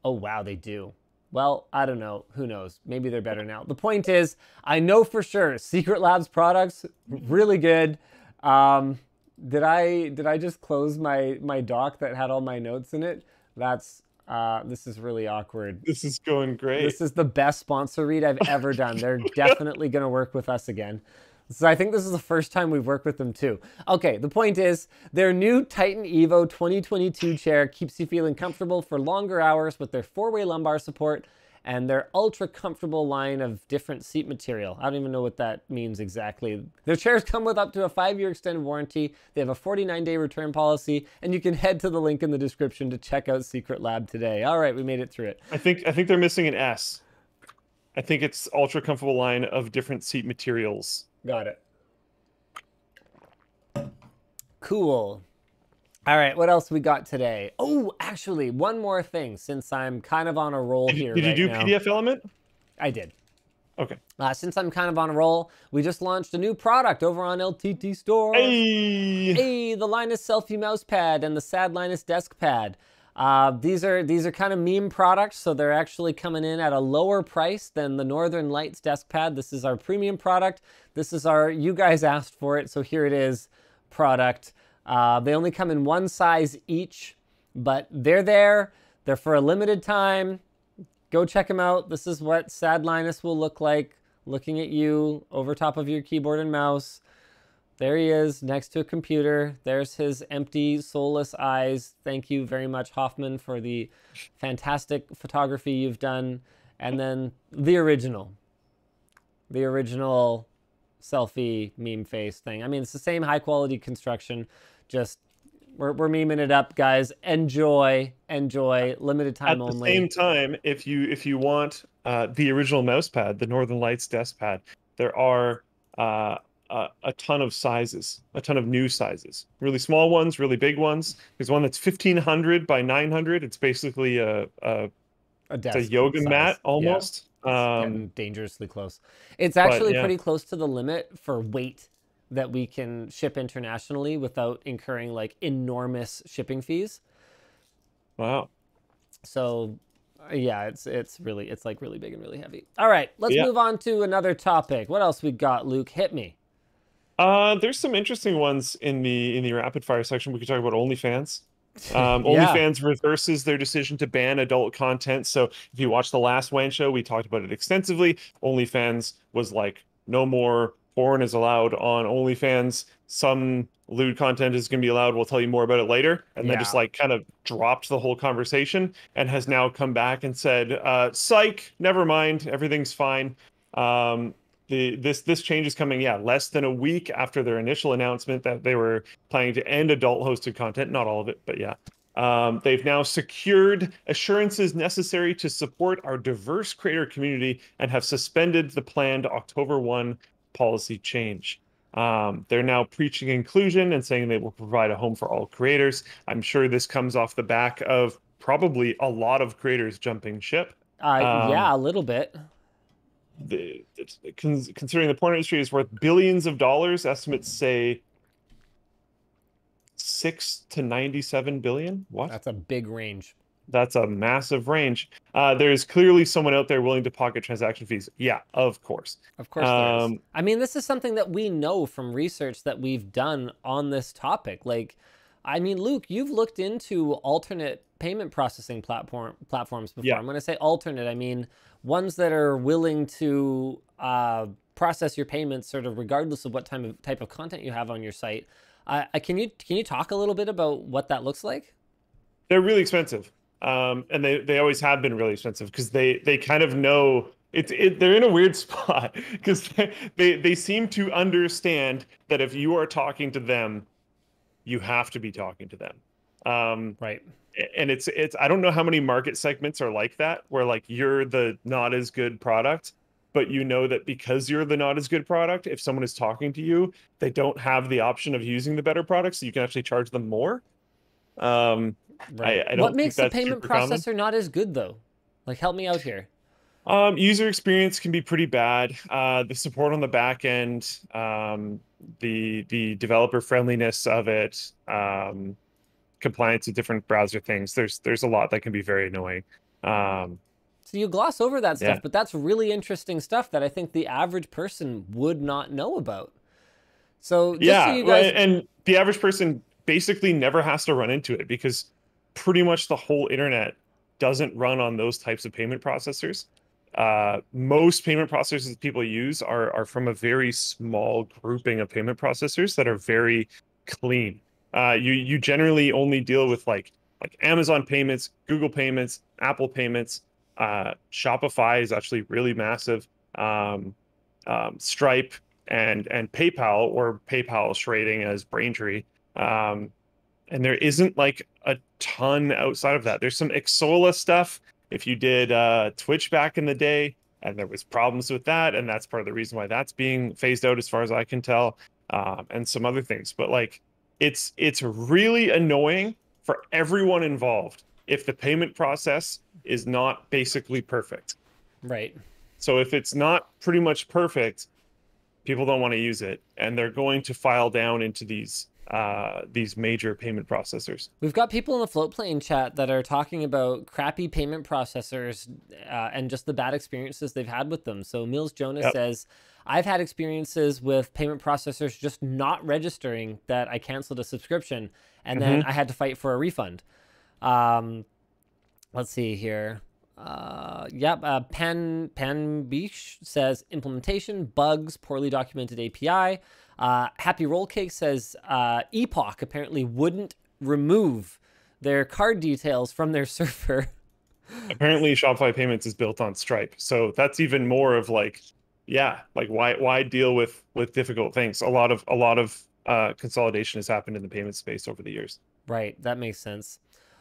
Oh, wow, they do. Well, I don't know. Who knows? Maybe they're better now. The point is, I know for sure, Secret Labs products, really good. Um, did I did I just close my, my doc that had all my notes in it? That's... Uh, this is really awkward. This is going great. This is the best sponsor read I've ever done. They're definitely going to work with us again. So I think this is the first time we've worked with them too. Okay, the point is, their new Titan Evo twenty twenty-two chair keeps you feeling comfortable for longer hours with their four-way lumbar support and their ultra comfortable line of different seat material. I don't even know what that means exactly. Their chairs come with up to a five-year extended warranty. They have a forty-nine day return policy, and you can head to the link in the description to check out Secret Lab today. All right, we made it through it. I think I think they're missing an S. I think it's ultra comfortable line of different seat materials. Got it. Cool. All right, what else we got today? Oh, actually, one more thing, since I'm kind of on a roll here right now. Did you do PDFelement? I did. Okay. Uh, since I'm kind of on a roll, we just launched a new product over on L T T Store. Hey! Hey, the Linus Selfie Mouse Pad and the Sad Linus Desk Pad. Uh, these are these are kind of meme products, so they're actually coming in at a lower price than the Northern Lights Desk Pad. This is our premium product. This is our, you guys asked for it, so here it is, product. Uh, they only come in one size each, but they're there. They're for a limited time. Go check them out. This is what Sad Linus will look like, looking at you over top of your keyboard and mouse. There he is next to a computer. There's his empty, soulless eyes. Thank you very much, Hoffman, for the fantastic photography you've done. And then the original. The original selfie meme face thing. I mean, it's the same high-quality construction, just we're, we're memeing it up, guys. Enjoy, enjoy, limited time only. At the only. same time, if you if you want uh, the original mouse pad, the Northern Lights desk pad, there are uh, a, a ton of sizes, a ton of new sizes. Really small ones, really big ones. There's one that's fifteen hundred by nine hundred. It's basically a, a, a, desk it's a yoga size. mat almost. Yeah. Um, dangerously close. It's actually but, yeah. pretty close to the limit for weight that we can ship internationally without incurring like enormous shipping fees. Wow. So yeah, it's it's really it's like really big and really heavy. All right, let's yeah. move on to another topic. What else we got, Luke? Hit me. Uh, there's some interesting ones in the in the rapid fire section. We could talk about OnlyFans. Um, yeah. OnlyFans reverses their decision to ban adult content. So if you watch the last WAN Show, we talked about it extensively. OnlyFans was like, no more porn is allowed on OnlyFans. Some lewd content is going to be allowed. We'll tell you more about it later. And yeah. then just like kind of dropped the whole conversation and has now come back and said, uh, psych, never mind. Everything's fine. Um, The, this this change is coming, yeah, less than a week after their initial announcement that they were planning to end adult-hosted content. Not all of it, but yeah. Um, they've now secured assurances necessary to support our diverse creator community and have suspended the planned October first policy change. Um, they're now preaching inclusion and saying they will provide a home for all creators. I'm sure this comes off the back of probably a lot of creators jumping ship. Uh, um, yeah, a little bit. The, it's, considering the porn industry is worth billions of dollars, estimates say six to ninety-seven billion. What? That's a big range. That's a massive range. Uh, there's clearly someone out there willing to pocket transaction fees. Yeah, of course. Of course um, there is. I mean, this is something that we know from research that we've done on this topic. Like, I mean, Luke, you've looked into alternate payment processing platform platforms before. Yeah. And when I say alternate, I mean ones that are willing to uh, process your payments sort of regardless of what type of, type of content you have on your site. Uh, can you can you talk a little bit about what that looks like? They're really expensive. Um, and they, they always have been really expensive because they, they kind of know... It, it, they're in a weird spot because they, they, they seem to understand that if you are talking to them, you have to be talking to them. Um, right. And it's it's I don't know how many market segments are like that, where like you're the not as good product, but you know that because you're the not as good product, if someone is talking to you, they don't have the option of using the better product, so you can actually charge them more. Um, right. I, I don't what makes the payment processor common. not as good though? Like, help me out here. Um, user experience can be pretty bad. Uh, the support on the back end, um, the the developer friendliness of it. Um, compliance to different browser things. There's there's a lot that can be very annoying. Um, so you gloss over that stuff, yeah. but that's really interesting stuff that I think the average person would not know about. So just yeah, so you guys... and the average person basically never has to run into it because pretty much the whole internet doesn't run on those types of payment processors. Uh, most payment processors that people use are, are from a very small grouping of payment processors that are very clean. Uh, you, you generally only deal with like, like Amazon payments, Google payments, Apple payments. Uh, Shopify is actually really massive. Um, um, Stripe and, and PayPal, or PayPal trading as Braintree. Um, and there isn't like a ton outside of that. There's some Xsolla stuff. If you did uh, Twitch back in the day, and there was problems with that, and that's part of the reason why that's being phased out, as far as I can tell, um, and some other things. But like, it's it's really annoying for everyone involved if the payment process is not basically perfect. Right. So if it's not pretty much perfect, people don't want to use it, and they're going to file down into these uh these major payment processors. We've got people in the Floatplane chat that are talking about crappy payment processors uh, and just the bad experiences they've had with them. So Mills Jonas yep. says, I've had experiences with payment processors just not registering that I canceled a subscription, and mm-hmm. then I had to fight for a refund. Um let's see here. Uh, yep, uh, Pan, Pan Beach says implementation, bugs, poorly documented A P I. Uh, Happy Roll Cake says uh, Epoch apparently wouldn't remove their card details from their server. Apparently Shopify Payments is built on Stripe. So that's even more of like, yeah, like why, why deal with, with difficult things? A lot of, a lot of uh, consolidation has happened in the payment space over the years. Right, that makes sense.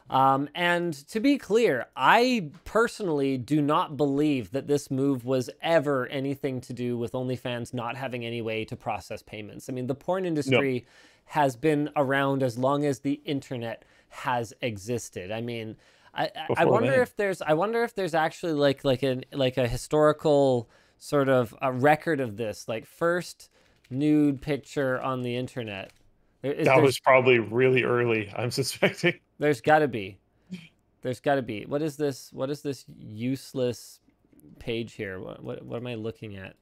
Um, and to be clear, I personally do not believe that this move was ever anything to do with OnlyFans not having any way to process payments. I mean, the porn industry no. has been around as long as the internet has existed. I mean, I, I wonder then. if there's, I wonder if there's actually like, like an, like a historical sort of a record of this, like first nude picture on the internet. Is, that was probably really early, I'm suspecting. There's got to be. There's got to be. What is this? What is this useless page here? What, what, what am I looking at?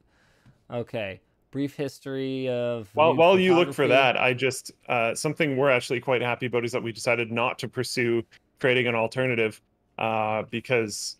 Okay. Brief history of... Well, while you look for that, I just... Uh, something we're actually quite happy about is that we decided not to pursue creating an alternative uh, because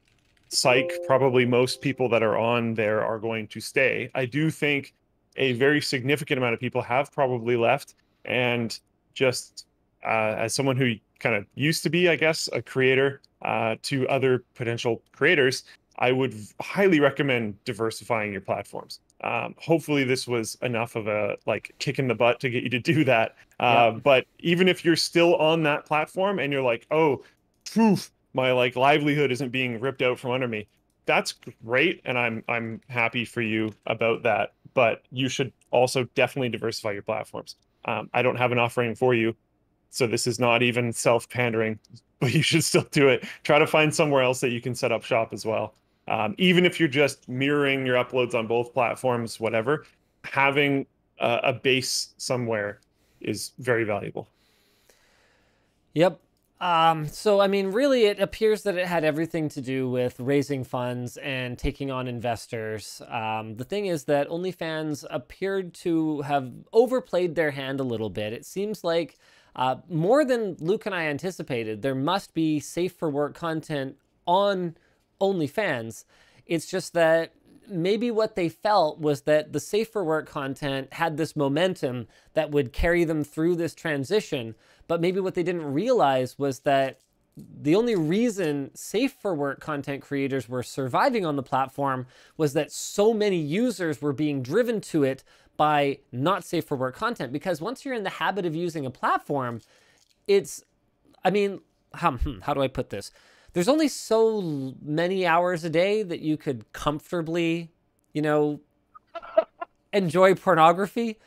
psych, probably most people that are on there are going to stay. I do think a very significant amount of people have probably left. And just uh, as someone who kind of used to be, I guess, a creator uh, to other potential creators, I would highly recommend diversifying your platforms. Um, hopefully this was enough of a like kick in the butt to get you to do that. Uh, yeah. But even if you're still on that platform and you're like, oh, poof, my like livelihood isn't being ripped out from under me, that's great. And I'm, I'm happy for you about that. But you should also definitely diversify your platforms. Um, I don't have an offering for you, so this is not even self-pandering, but you should still do it. Try to find somewhere else that you can set up shop as well. Um, even if you're just mirroring your uploads on both platforms, whatever, having a, a base somewhere is very valuable. Yep. Um, so, I mean, really, it appears that it had everything to do with raising funds and taking on investors. Um, the thing is that OnlyFans appeared to have overplayed their hand a little bit. It seems like uh, more than Luke and I anticipated, there must be safe for work content on OnlyFans. It's just that maybe what they felt was that the safe for work content had this momentum that would carry them through this transition. But maybe what they didn't realize was that the only reason safe for work content creators were surviving on the platform was that so many users were being driven to it by not safe for work content. Because once you're in the habit of using a platform, it's, I mean, how, how do I put this? There's only so many hours a day that you could comfortably, you know, enjoy pornography.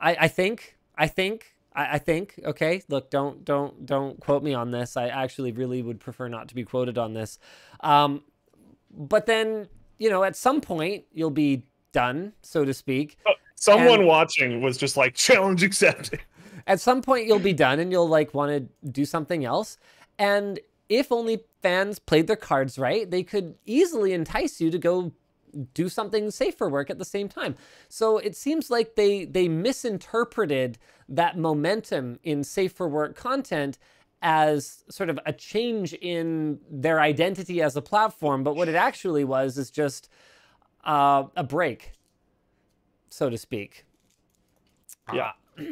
I, I think, I think. I think, okay, look, don't don't don't quote me on this. I actually really would prefer not to be quoted on this. Um, but then, you know, at some point you'll be done, so to speak. Oh, someone and watching was just like, challenge accepted. At some point you'll be done and you'll like want to do something else. And if OnlyFans played their cards right, they could easily entice you to go do something safe for work at the same time. So it seems like they they misinterpreted that momentum in safe for work content as sort of a change in their identity as a platform, but what it actually was is just uh, a break, so to speak. Yeah. Uh,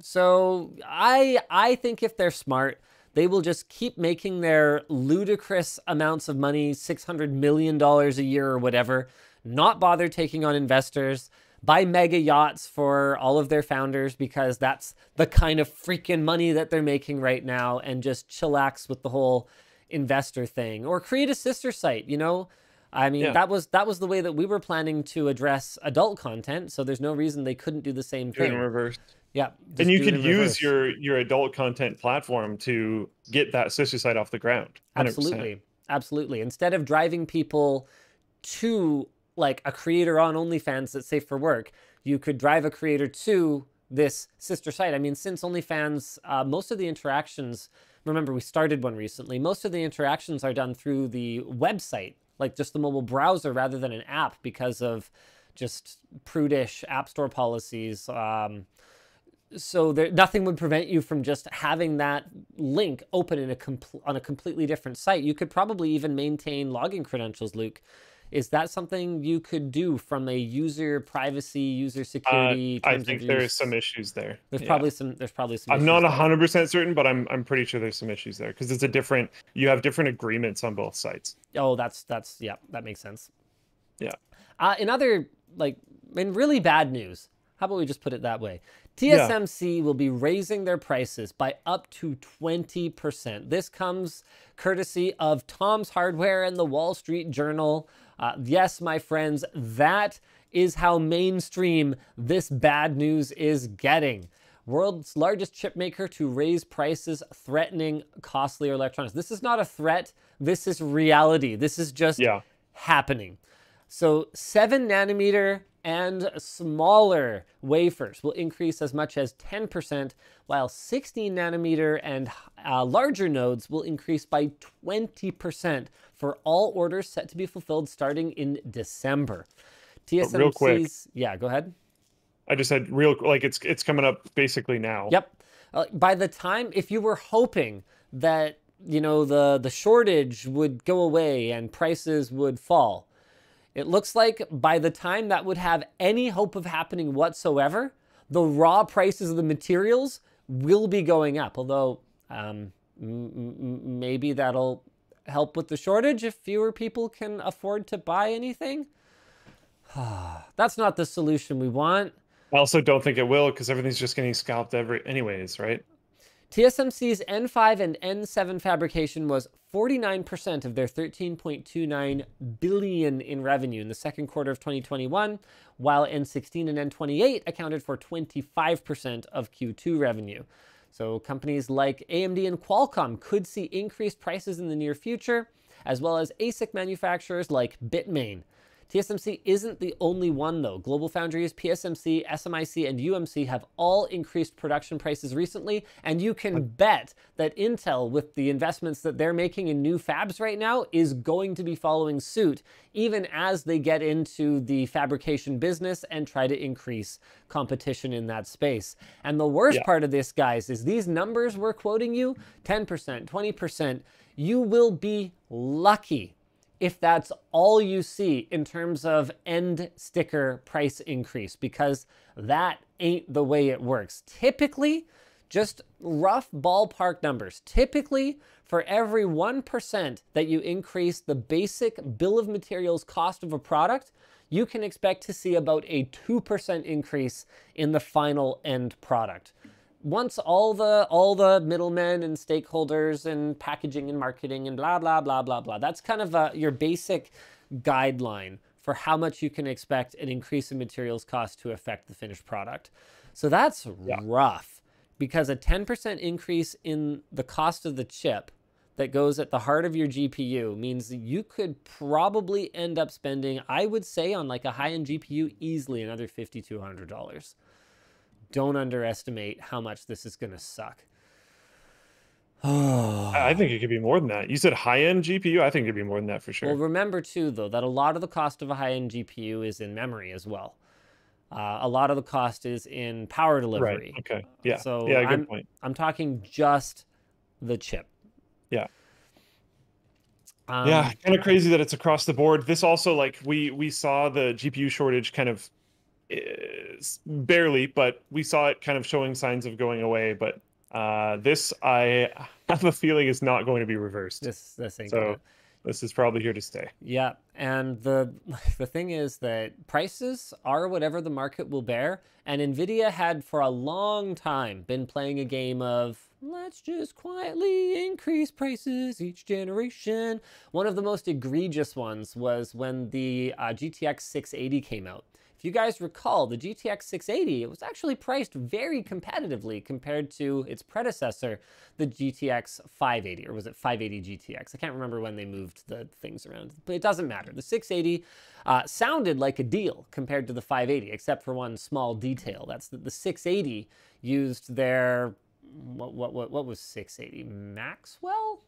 so I, I think if they're smart, they will just keep making their ludicrous amounts of money, six hundred million dollars a year or whatever, not bother taking on investors, buy mega yachts for all of their founders because that's the kind of freaking money that they're making right now, and just chillax with the whole investor thing, or create a sister site, you know? I mean, yeah. that was that was the way that we were planning to address adult content, so there's no reason they couldn't do the same thing. Do it in reverse. Yeah. And you can use your, your adult content platform to get that sister site off the ground. one hundred percent. Absolutely. Absolutely. Instead of driving people to like a creator on OnlyFans that's safe for work, you could drive a creator to this sister site. I mean, since OnlyFans, uh, most of the interactions, remember we started one recently, most of the interactions are done through the website, like just the mobile browser rather than an app, because of just prudish app store policies. Um, so there, nothing would prevent you from just having that link open in a on a completely different site. You could probably even maintain login credentials, Luke. Is that something you could do from a user privacy, user security? Uh, I think there's some issues there. There's yeah. probably some. There's probably some. I'm not one hundred percent certain, but I'm I'm pretty sure there's some issues there because it's a different. You have different agreements on both sides. Oh, that's that's yeah, that makes sense. Yeah. Uh, in other like in really bad news, how about we just put it that way? T S M C yeah. will be raising their prices by up to twenty percent. This comes courtesy of Tom's Hardware and the Wall Street Journal. Uh, yes, my friends, that is how mainstream this bad news is getting. World's largest chip maker to raise prices, threatening costlier electronics. This is not a threat. This is reality. This is just yeah. happening. So seven nanometer and smaller wafers will increase as much as ten percent, while sixteen nanometer and uh, larger nodes will increase by twenty percent for all orders set to be fulfilled starting in December. T S M C's, real quick, yeah, go ahead. I just said real, like it's it's coming up basically now. Yep. Uh, by the time, if you were hoping that you know the the shortage would go away and prices would fall, it looks like by the time that would have any hope of happening whatsoever, the raw prices of the materials will be going up. Although um, m maybe that'll help with the shortage if fewer people can afford to buy anything. That's not the solution we want. I also don't think it will, because everything's just getting scalped every anyways, right? T S M C's N five and N seven fabrication was forty-nine percent of their thirteen point two nine billion dollars in revenue in the second quarter of twenty twenty-one, while N sixteen and N twenty-eight accounted for twenty-five percent of Q two revenue. So companies like A M D and Qualcomm could see increased prices in the near future, as well as ASIC manufacturers like Bitmain. T S M C isn't the only one, though. Global Foundries, P S M C, S M I C, and U M C have all increased production prices recently, and you can bet that Intel, with the investments that they're making in new fabs right now, is going to be following suit, even as they get into the fabrication business and try to increase competition in that space. And the worst yeah. part of this, guys, is these numbers we're quoting you, ten percent, twenty percent, you will be lucky if that's all you see in terms of end sticker price increase, because that ain't the way it works. Typically, just rough ballpark numbers, typically for every one percent that you increase the basic bill of materials cost of a product, you can expect to see about a two percent increase in the final end product. Once all the all the middlemen and stakeholders and packaging and marketing and blah, blah, blah, blah, blah. That's kind of a, your basic guideline for how much you can expect an increase in materials cost to affect the finished product. So that's yeah. rough, because a ten percent increase in the cost of the chip that goes at the heart of your G P U means that you could probably end up spending, I would say, on like a high-end G P U easily another fifty to one hundred dollars. Don't underestimate how much this is going to suck. Oh. I think it could be more than that. You said high-end G P U. I think it could be more than that for sure. Well, remember, too, though, that a lot of the cost of a high-end G P U is in memory as well. Uh, a lot of the cost is in power delivery. Right. Okay. Yeah. So yeah, good I'm, point. I'm talking just the chip. Yeah. Um, yeah, kind of crazy that it's across the board. This also, like, we we saw the G P U shortage kind of uh, barely, but we saw it kind of showing signs of going away. But uh, this, I have a feeling, is not going to be reversed. This, this ain't so. Good. This is probably here to stay. Yeah, and the the thing is that prices are whatever the market will bear, and NVIDIA had for a long time been playing a game of, let's just quietly increase prices each generation. One of the most egregious ones was when the uh, G T X six eighty came out. If you guys recall, the G T X six eighty, it was actually priced very competitively compared to its predecessor, the G T X five eighty, or was it five eighty G T X? I can't remember when they moved the things around, but it doesn't matter. The six eighty uh, sounded like a deal compared to the five eighty, except for one small detail. That's that the six eighty used their, what, what, what, what was six eighty? Maxwell?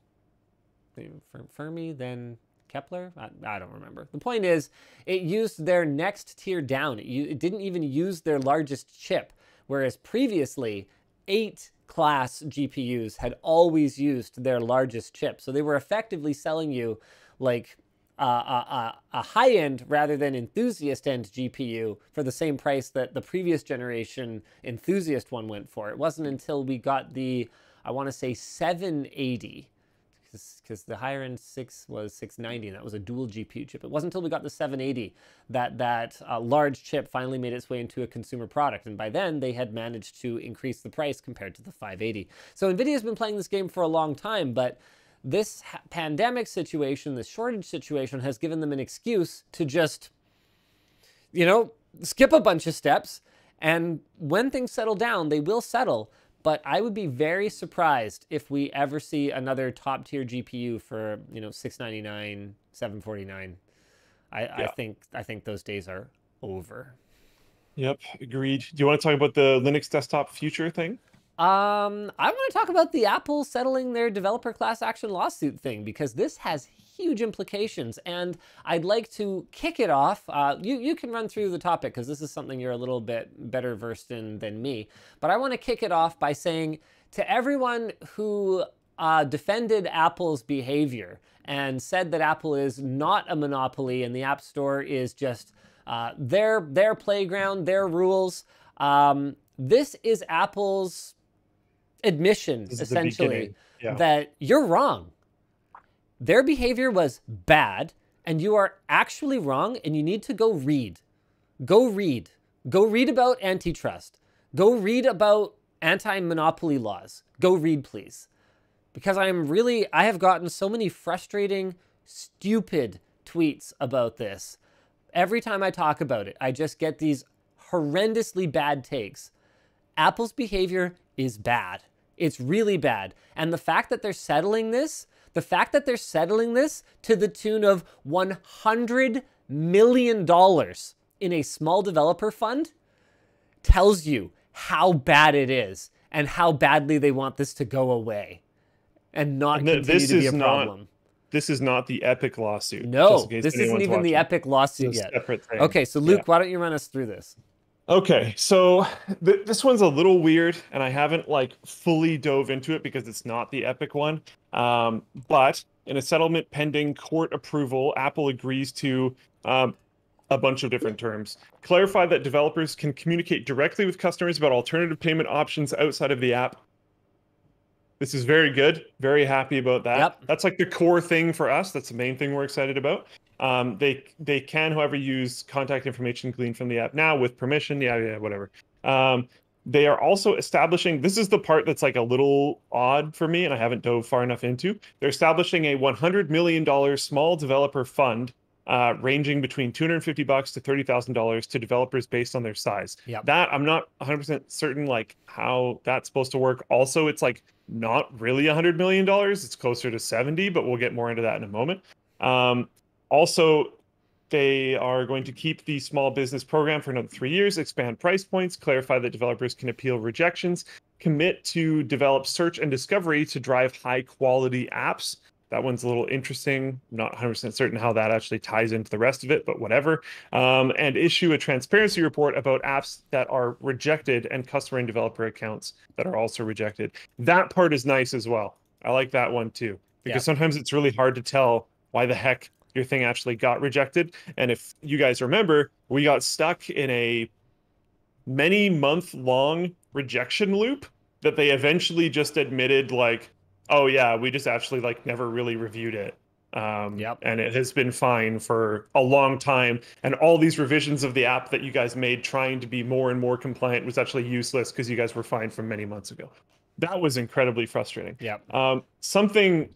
Fermi, then... Kepler? I, I don't remember. The point is, it used their next tier down. It, it didn't even use their largest chip, whereas previously, eight class G P Us had always used their largest chip. So they were effectively selling you like uh, a, a, a high-end rather than enthusiast-end G P U for the same price that the previous generation enthusiast one went for. It wasn't until we got the, I want to say, seven eighty, because the higher end six was six ninety, and that was a dual G P U chip. It wasn't until we got the seven eighty that that uh, large chip finally made its way into a consumer product, and by then they had managed to increase the price compared to the five eighty. So NVIDIA's been playing this game for a long time, but this pandemic situation, this shortage situation, has given them an excuse to just, you know, skip a bunch of steps, and when things settle down, they will settle. But I would be very surprised if we ever see another top tier G P U for, you know, six ninety-nine, seven forty-nine. I, yeah. I think I think those days are over. Yep, agreed. Do you want to talk about the Linux desktop future thing? Um, I want to talk about the Apple settling their developer class action lawsuit thing, because this has huge implications, and I'd like to kick it off. Uh, you, you can run through the topic, because this is something you're a little bit better versed in than me, but I want to kick it off by saying to everyone who uh, defended Apple's behavior and said that Apple is not a monopoly and the App Store is just uh, their, their playground, their rules, um, this is Apple's admission, essentially, yeah, that you're wrong. Their behavior was bad, and you are actually wrong, and you need to go read. Go read. Go read about antitrust. Go read about anti-monopoly laws. Go read, please. Because I am really, I have gotten so many frustrating, stupid tweets about this. Every time I talk about it, I just get these horrendously bad takes. Apple's behavior is bad. It's really bad. And the fact that they're settling this, the fact that they're settling this to the tune of one hundred million dollars in a small developer fund tells you how bad it is and how badly they want this to go away and not and continue this to be is a problem. Not, this is not the Epic lawsuit. No, this isn't even watching. the Epic lawsuit yet. Okay, so Luke, yeah. why don't you run us through this? Okay, so th this one's a little weird, and I haven't like fully dove into it because it's not the Epic one. Um, but in a settlement pending court approval, Apple agrees to um, a bunch of different terms. Clarify that developers can communicate directly with customers about alternative payment options outside of the app. This is very good. Very happy about that. Yep. That's like the core thing for us. That's the main thing we're excited about. Um, they they can, however, use contact information gleaned from the app now with permission. Yeah, yeah, whatever. Um, they are also establishing, this is the part that's like a little odd for me and I haven't dove far enough into. They're establishing a one hundred million dollar small developer fund uh, ranging between two hundred fifty bucks to thirty thousand dollars to developers based on their size. Yep. That I'm not one hundred percent certain like how that's supposed to work. Also, it's like not really one hundred million dollars. It's closer to seventy, but we'll get more into that in a moment. Um, Also, they are going to keep the small business program for another three years, expand price points, clarify that developers can appeal rejections, commit to develop search and discovery to drive high-quality apps. That one's a little interesting. I'm not one hundred percent certain how that actually ties into the rest of it, but whatever. Um, and issue a transparency report about apps that are rejected and customer and developer accounts that are also rejected. That part is nice as well. I like that one too, because yeah. sometimes it's really hard to tell why the heck your thing actually got rejected. And if you guys remember, we got stuck in a many month long rejection loop that they eventually just admitted, like, oh yeah, we just actually like never really reviewed it. Um, yep. And it has been fine for a long time. And all these revisions of the app that you guys made trying to be more and more compliant was actually useless because you guys were fine from many months ago. That was incredibly frustrating. Yep. Um, something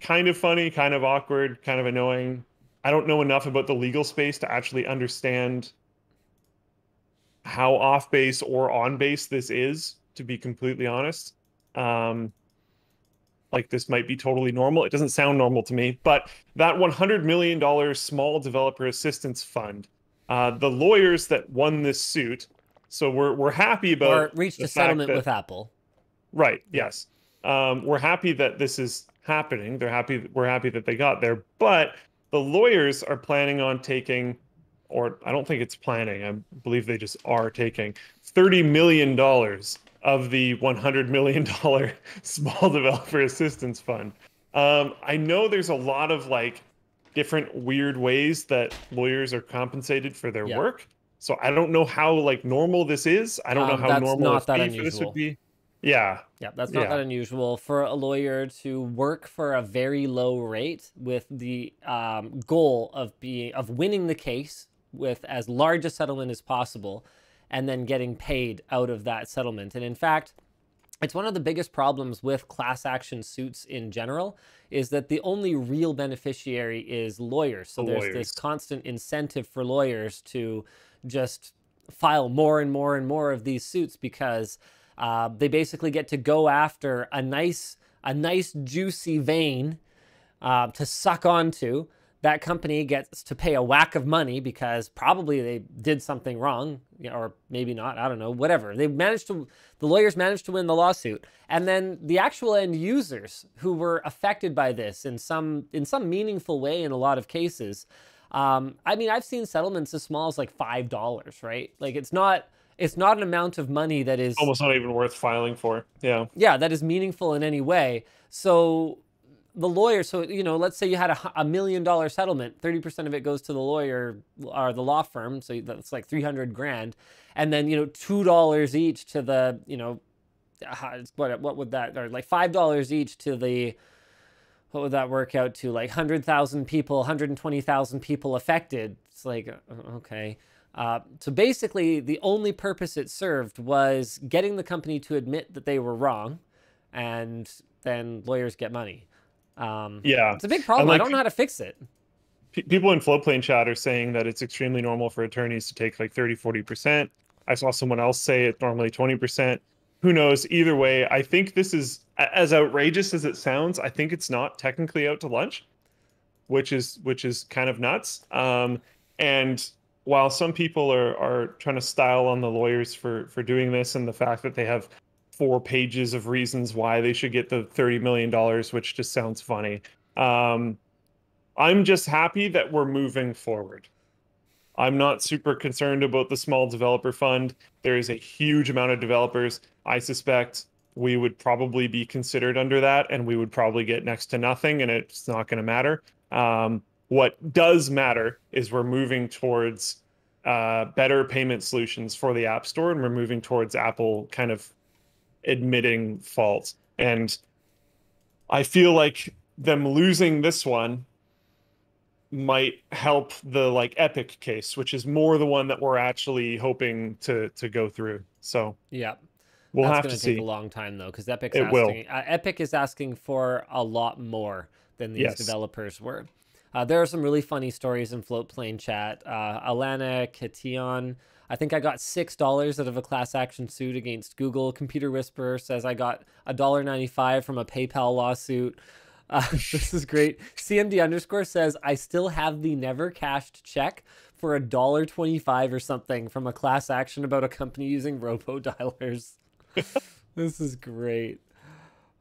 kind of funny, kind of awkward, kind of annoying. I don't know enough about the legal space to actually understand how off base or on base this is, to be completely honest. Um, Like this might be totally normal. It doesn't sound normal to me, but that one hundred million dollars small developer assistance fund, uh, the lawyers that won this suit, so we're we're happy about or reached a settlement that, with Apple, right? Yes, um, we're happy that this is happening. They're happy. We're happy that they got there, but the lawyers are planning on taking, or I don't think it's planning. I believe they just are taking thirty million dollars. Of the one hundred million dollars small developer assistance fund. Um, I know there's a lot of like different weird ways that lawyers are compensated for their yeah. work. So I don't know how like normal this is. I don't um, know how that's normal not that unusual. This would be. Yeah. Yeah, that's not yeah. that unusual for a lawyer to work for a very low rate with the um, goal of being of winning the case with as large a settlement as possible, and then getting paid out of that settlement. And in fact, it's one of the biggest problems with class action suits in general, is that the only real beneficiary is lawyers. So the there's lawyers. This constant incentive for lawyers to just file more and more and more of these suits, because uh, they basically get to go after a nice, a nice juicy vein uh, to suck onto. That company gets to pay a whack of money because probably they did something wrong, or maybe not, I don't know, whatever. They managed to, the lawyers managed to win the lawsuit. And then the actual end users who were affected by this in some, in some meaningful way in a lot of cases. Um, I mean, I've seen settlements as small as like five dollars, right? Like it's not, it's not an amount of money that is almost not even worth filing for. Yeah. Yeah. That is meaningful in any way. So the lawyer, so, you know, let's say you had a, a million dollar settlement, thirty percent of it goes to the lawyer or the law firm. So that's like three hundred grand. And then, you know, two dollars each to the, you know, what, what would that, or like five dollars each to the, what would that work out to? Like one hundred thousand people, one hundred twenty thousand people affected. It's like, okay. Uh, so basically the only purpose it served was getting the company to admit that they were wrong, and then lawyers get money. Um, yeah, it's a big problem. Like, I don't know how to fix it. People in Floatplane chat are saying that it's extremely normal for attorneys to take like thirty, forty percent. I saw someone else say it's normally twenty percent. Who knows? Either way, I think this is, as outrageous as it sounds, I think it's not technically out to lunch, which is which is kind of nuts. Um, and while some people are, are trying to style on the lawyers for, for doing this, and the fact that they have four pages of reasons why they should get the thirty million dollars, which just sounds funny. Um, I'm just happy that we're moving forward. I'm not super concerned about the small developer fund. There is a huge amount of developers. I suspect we would probably be considered under that, and we would probably get next to nothing, and it's not going to matter. Um, what does matter is we're moving towards uh, better payment solutions for the App Store, and we're moving towards Apple kind of admitting faults. And I feel like them losing this one might help the like Epic case, which is more the one that we're actually hoping to to go through. So yeah, we'll that's have to take see a long time though, because Epic's it asking, will. Uh, Epic is asking for a lot more than these yes. developers were. Uh, there are some really funny stories in Floatplane chat. Uh, Alana Ketion, I think I got six dollars out of a class action suit against Google. Computer Whisperer says I got one dollar ninety-five from a PayPal lawsuit. Uh, this is great. C M D underscore says I still have the never cashed check for one dollar twenty-five or something from a class action about a company using robo-dialers. This is great.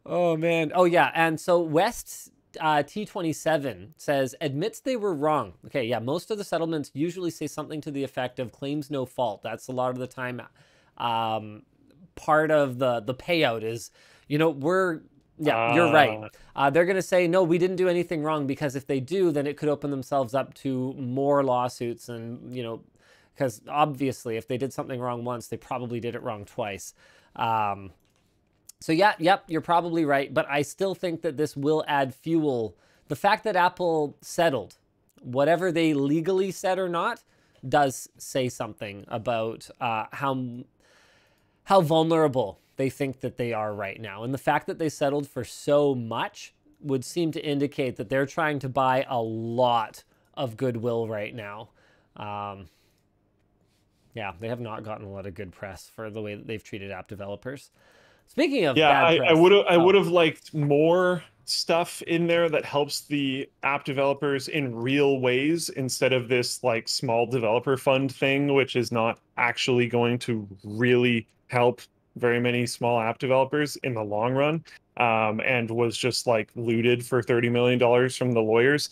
Oh, man. Oh, yeah. And so West... Uh, T twenty-seven says, admits they were wrong. Okay, yeah, most of the settlements usually say something to the effect of claims no fault. That's a lot of the time um, part of the, the payout is, you know, we're Yeah, uh, you're right. Uh, they're going to say, no, we didn't do anything wrong, because if they do, then it could open themselves up to more lawsuits. And, you know, because obviously if they did something wrong once, they probably did it wrong twice. Um, so, yeah, yep, you're probably right. But I still think that this will add fuel. The fact that Apple settled, whatever they legally said or not, does say something about uh, how how vulnerable they think that they are right now. And the fact that they settled for so much would seem to indicate that they're trying to buy a lot of goodwill right now. Um, yeah, they have not gotten a lot of good press for the way that they've treated app developers. Speaking of yeah, bad press, I would have I would have liked more stuff in there that helps the app developers in real ways, instead of this like small developer fund thing, which is not actually going to really help very many small app developers in the long run, um, and was just like looted for thirty million dollars from the lawyers.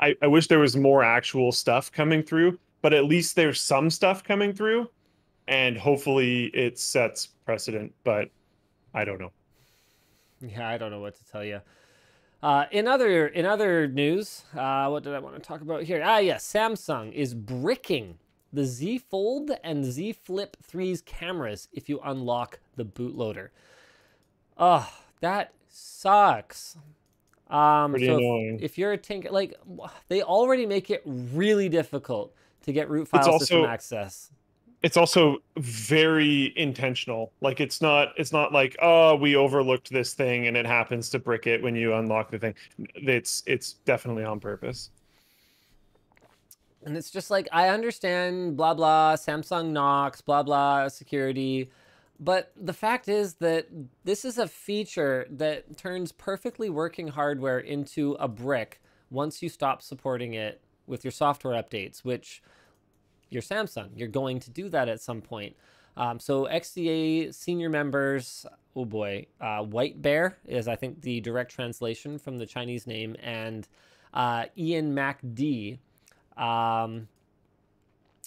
I, I wish there was more actual stuff coming through, but at least there's some stuff coming through, and hopefully it sets precedent, but I don't know. Yeah, I don't know what to tell you. Uh, in other in other news, uh, what did I want to talk about here? Ah, yes, Samsung is bricking the Z Fold and Z Flip three's cameras if you unlock the bootloader. Oh, that sucks. Um, Pretty so annoying. If, if you're a tinker, like, they already make it really difficult to get root file it's system also, access. It's also very intentional. Like, it's not it's not like, oh, we overlooked this thing and it happens to brick it when you unlock the thing. It's it's definitely on purpose. And it's just like, I understand, blah, blah, Samsung knocks, blah, blah, security. But the fact is that this is a feature that turns perfectly working hardware into a brick once you stop supporting it with your software updates, which you're Samsung. You're going to do that at some point. Um, so X D A senior members, oh boy, uh, White Bear is, I think, the direct translation from the Chinese name, and uh, Ian MacD, Um,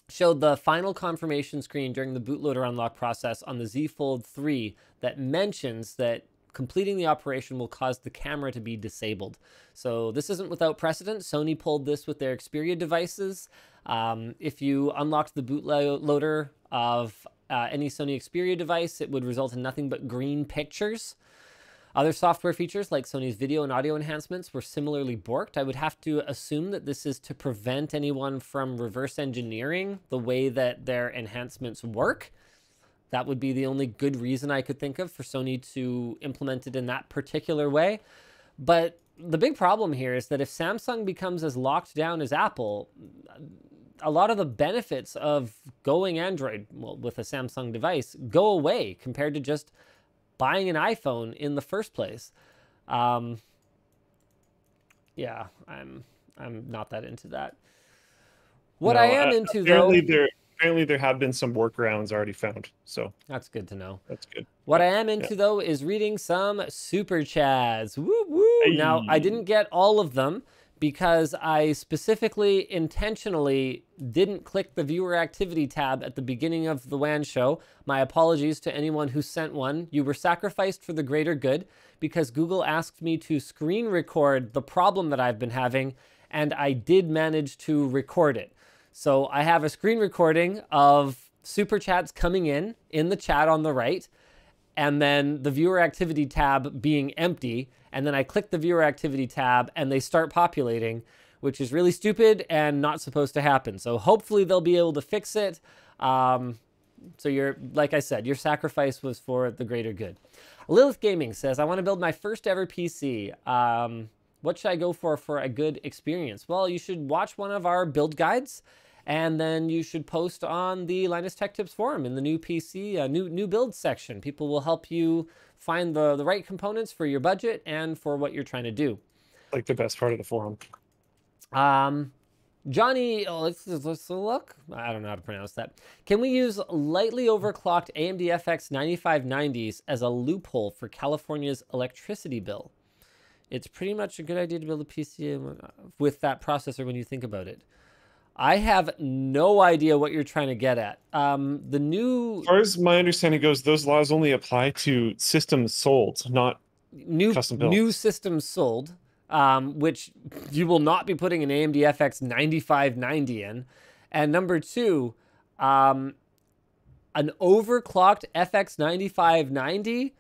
showed the final confirmation screen during the bootloader unlock process on the Z Fold three that mentions that completing the operation will cause the camera to be disabled. So this isn't without precedent. Sony pulled this with their Xperia devices. Um, if you unlocked the bootloader of uh, any Sony Xperia device, it would result in nothing but green pictures. Other software features like Sony's video and audio enhancements were similarly borked. I would have to assume that this is to prevent anyone from reverse engineering the way that their enhancements work. That would be the only good reason I could think of for Sony to implement it in that particular way. But the big problem here is that if Samsung becomes as locked down as Apple, a lot of the benefits of going Android, well, with a Samsung device, go away compared to just buying an iPhone in the first place. Um, yeah, I'm I'm not that into that. What no, I am uh, into apparently though, there apparently there have been some workarounds already found. So that's good to know. That's good. What I am into yeah. though is reading some super chats. Woo woo. Hey. Now, I didn't get all of them because I specifically intentionally didn't click the viewer activity tab at the beginning of the WAN show. My apologies to anyone who sent one. You were sacrificed for the greater good, because Google asked me to screen record the problem that I've been having, and I did manage to record it. So I have a screen recording of super chats coming in, in the chat on the right, and then the viewer activity tab being empty. And then I click the viewer activity tab and they start populating, which is really stupid and not supposed to happen. So hopefully they'll be able to fix it. Um, so you're, like I said, your sacrifice was for the greater good. Lilith Gaming says, I want to build my first ever P C. Um, what should I go for for a good experience? Well, you should watch one of our build guides, and then you should post on the Linus Tech Tips forum in the new P C, uh, new new build section. People will help you find the, the right components for your budget and for what you're trying to do. Like the best part of the forum. Um, Johnny, oh, let's, let's look. I don't know how to pronounce that. Can we use lightly overclocked A M D F X ninety-five nineties as a loophole for California's electricity bill? It's pretty much a good idea to build a P C with that processor when you think about it. I have no idea what you're trying to get at. Um, the new... As far as my understanding goes, those laws only apply to systems sold, not new new systems sold, um, which you will not be putting an A M D F X ninety-five ninety in. And number two, um, an overclocked F X ninety-five ninety,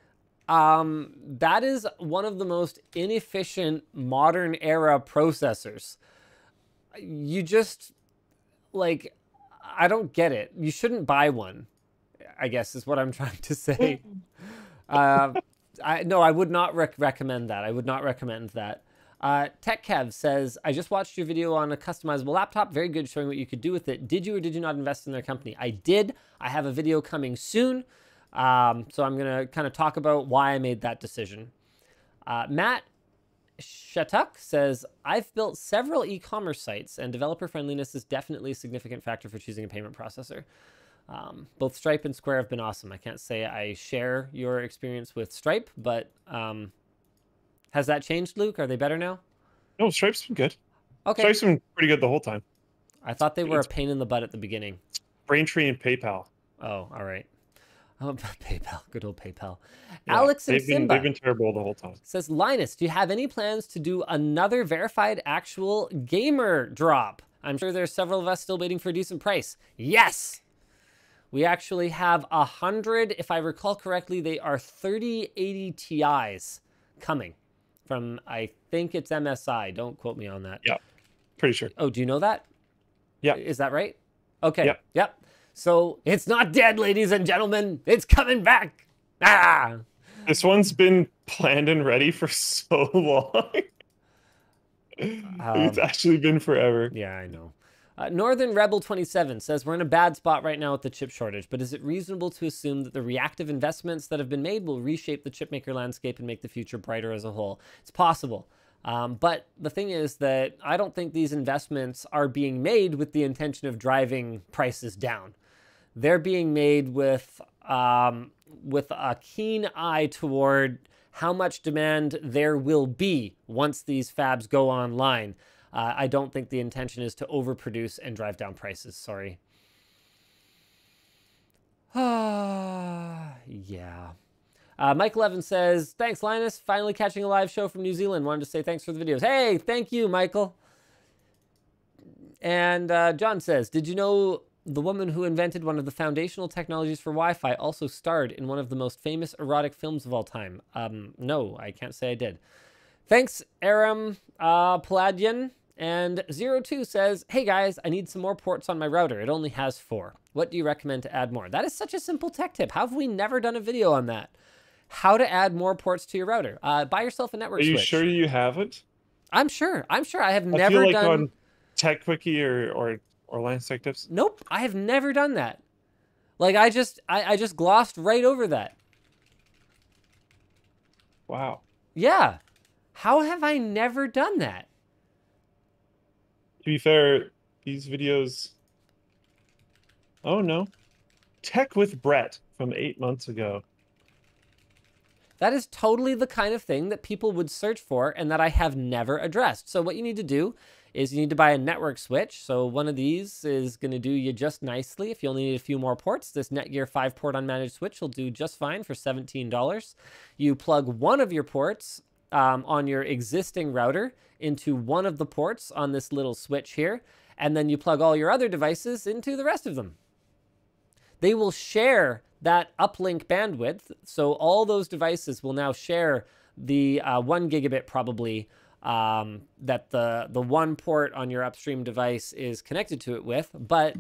um, that is one of the most inefficient modern era processors. You just, like, I don't get it. You shouldn't buy one, I guess is what I'm trying to say. uh, I, no, I would not rec recommend that. I would not recommend that. Uh, TechKev says, I just watched your video on a customizable laptop. Very good, showing what you could do with it. Did you or did you not invest in their company? I did. I have a video coming soon. Um, so I'm going to kind of talk about why I made that decision. Uh, Matt Shetuk says, I've built several e-commerce sites and developer friendliness is definitely a significant factor for choosing a payment processor. Um, both Stripe and Square have been awesome. I can't say I share your experience with Stripe, but um, has that changed, Luke? Are they better now? No, Stripe's been good. Okay. Stripe's been pretty good the whole time. I thought they were it's, a pain in the butt at the beginning. Braintree and PayPal. Oh, all right. Oh, PayPal, good old PayPal. Yeah, Alex and they've been, Simba they've been terrible the whole time. Says, Linus, do you have any plans to do another verified actual gamer drop? I'm sure there's several of us still waiting for a decent price. Yes, we actually have a hundred. If I recall correctly, they are thirty eighty T Is coming from, I think it's M S I. Don't quote me on that. Yeah, pretty sure. Oh, do you know that? Yeah. Is that right? Okay. Yep. Yep. So it's not dead, ladies and gentlemen. It's coming back. Ah! This one's been planned and ready for so long. um, it's actually been forever. Yeah, I know. Uh, Northern Rebel twenty-seven says, we're in a bad spot right now with the chip shortage, but is it reasonable to assume that the reactive investments that have been made will reshape the chipmaker landscape and make the future brighter as a whole? It's possible. Um, but the thing is that I don't think these investments are being made with the intention of driving prices down. They're being made with, um, with a keen eye toward how much demand there will be once these fabs go online. Uh, I don't think the intention is to overproduce and drive down prices. Sorry. Ah, yeah. Uh, Mike Levin says, thanks, Linus. Finally catching a live show from New Zealand. Wanted to say thanks for the videos. Hey, thank you, Michael. And uh, John says, did you know the woman who invented one of the foundational technologies for Wi-Fi also starred in one of the most famous erotic films of all time? Um, no, I can't say I did. Thanks, Aram uh, Paladian. And zero two says, hey, guys, I need some more ports on my router. It only has four. What do you recommend to add more? That is such a simple tech tip. How have we never done a video on that? How to add more ports to your router. Uh, buy yourself a network switch. Are you sure you haven't? I'm sure. I'm sure. I have I never feel like done... on TechWiki or, or, or Linus Tech Tips? Nope. I have never done that. Like, I just, I, I just glossed right over that. Wow. Yeah. How have I never done that? To be fair, these videos... Oh, no. Tech with Brett from eight months ago. That is totally the kind of thing that people would search for and that I have never addressed. So what you need to do is you need to buy a network switch. So one of these is going to do you just nicely. If you only need a few more ports, this Netgear five port unmanaged switch will do just fine for seventeen dollars. You plug one of your ports um, on your existing router into one of the ports on this little switch here, and then you plug all your other devices into the rest of them. They will share that uplink bandwidth, so all those devices will now share the uh, one gigabit probably um, that the, the one port on your upstream device is connected to it with, but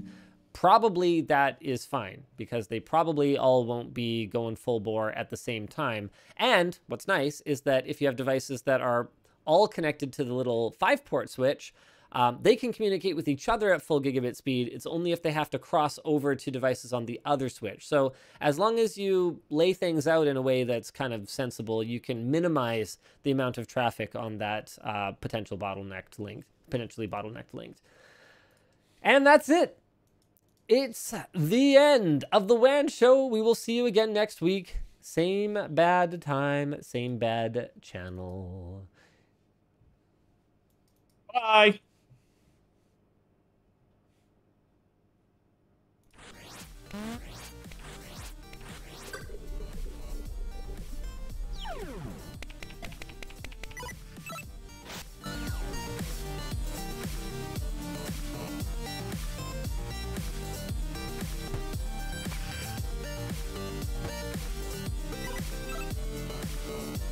probably that is fine because they probably all won't be going full bore at the same time. And what's nice is that if you have devices that are all connected to the little five port switch, Um, they can communicate with each other at full gigabit speed. It's only if they have to cross over to devices on the other switch. So as long as you lay things out in a way that's kind of sensible, you can minimize the amount of traffic on that uh, potential bottlenecked link, potentially bottlenecked linked. And that's it. It's the end of the WAN Show. We will see you again next week. Same bad time, same bad channel. Bye.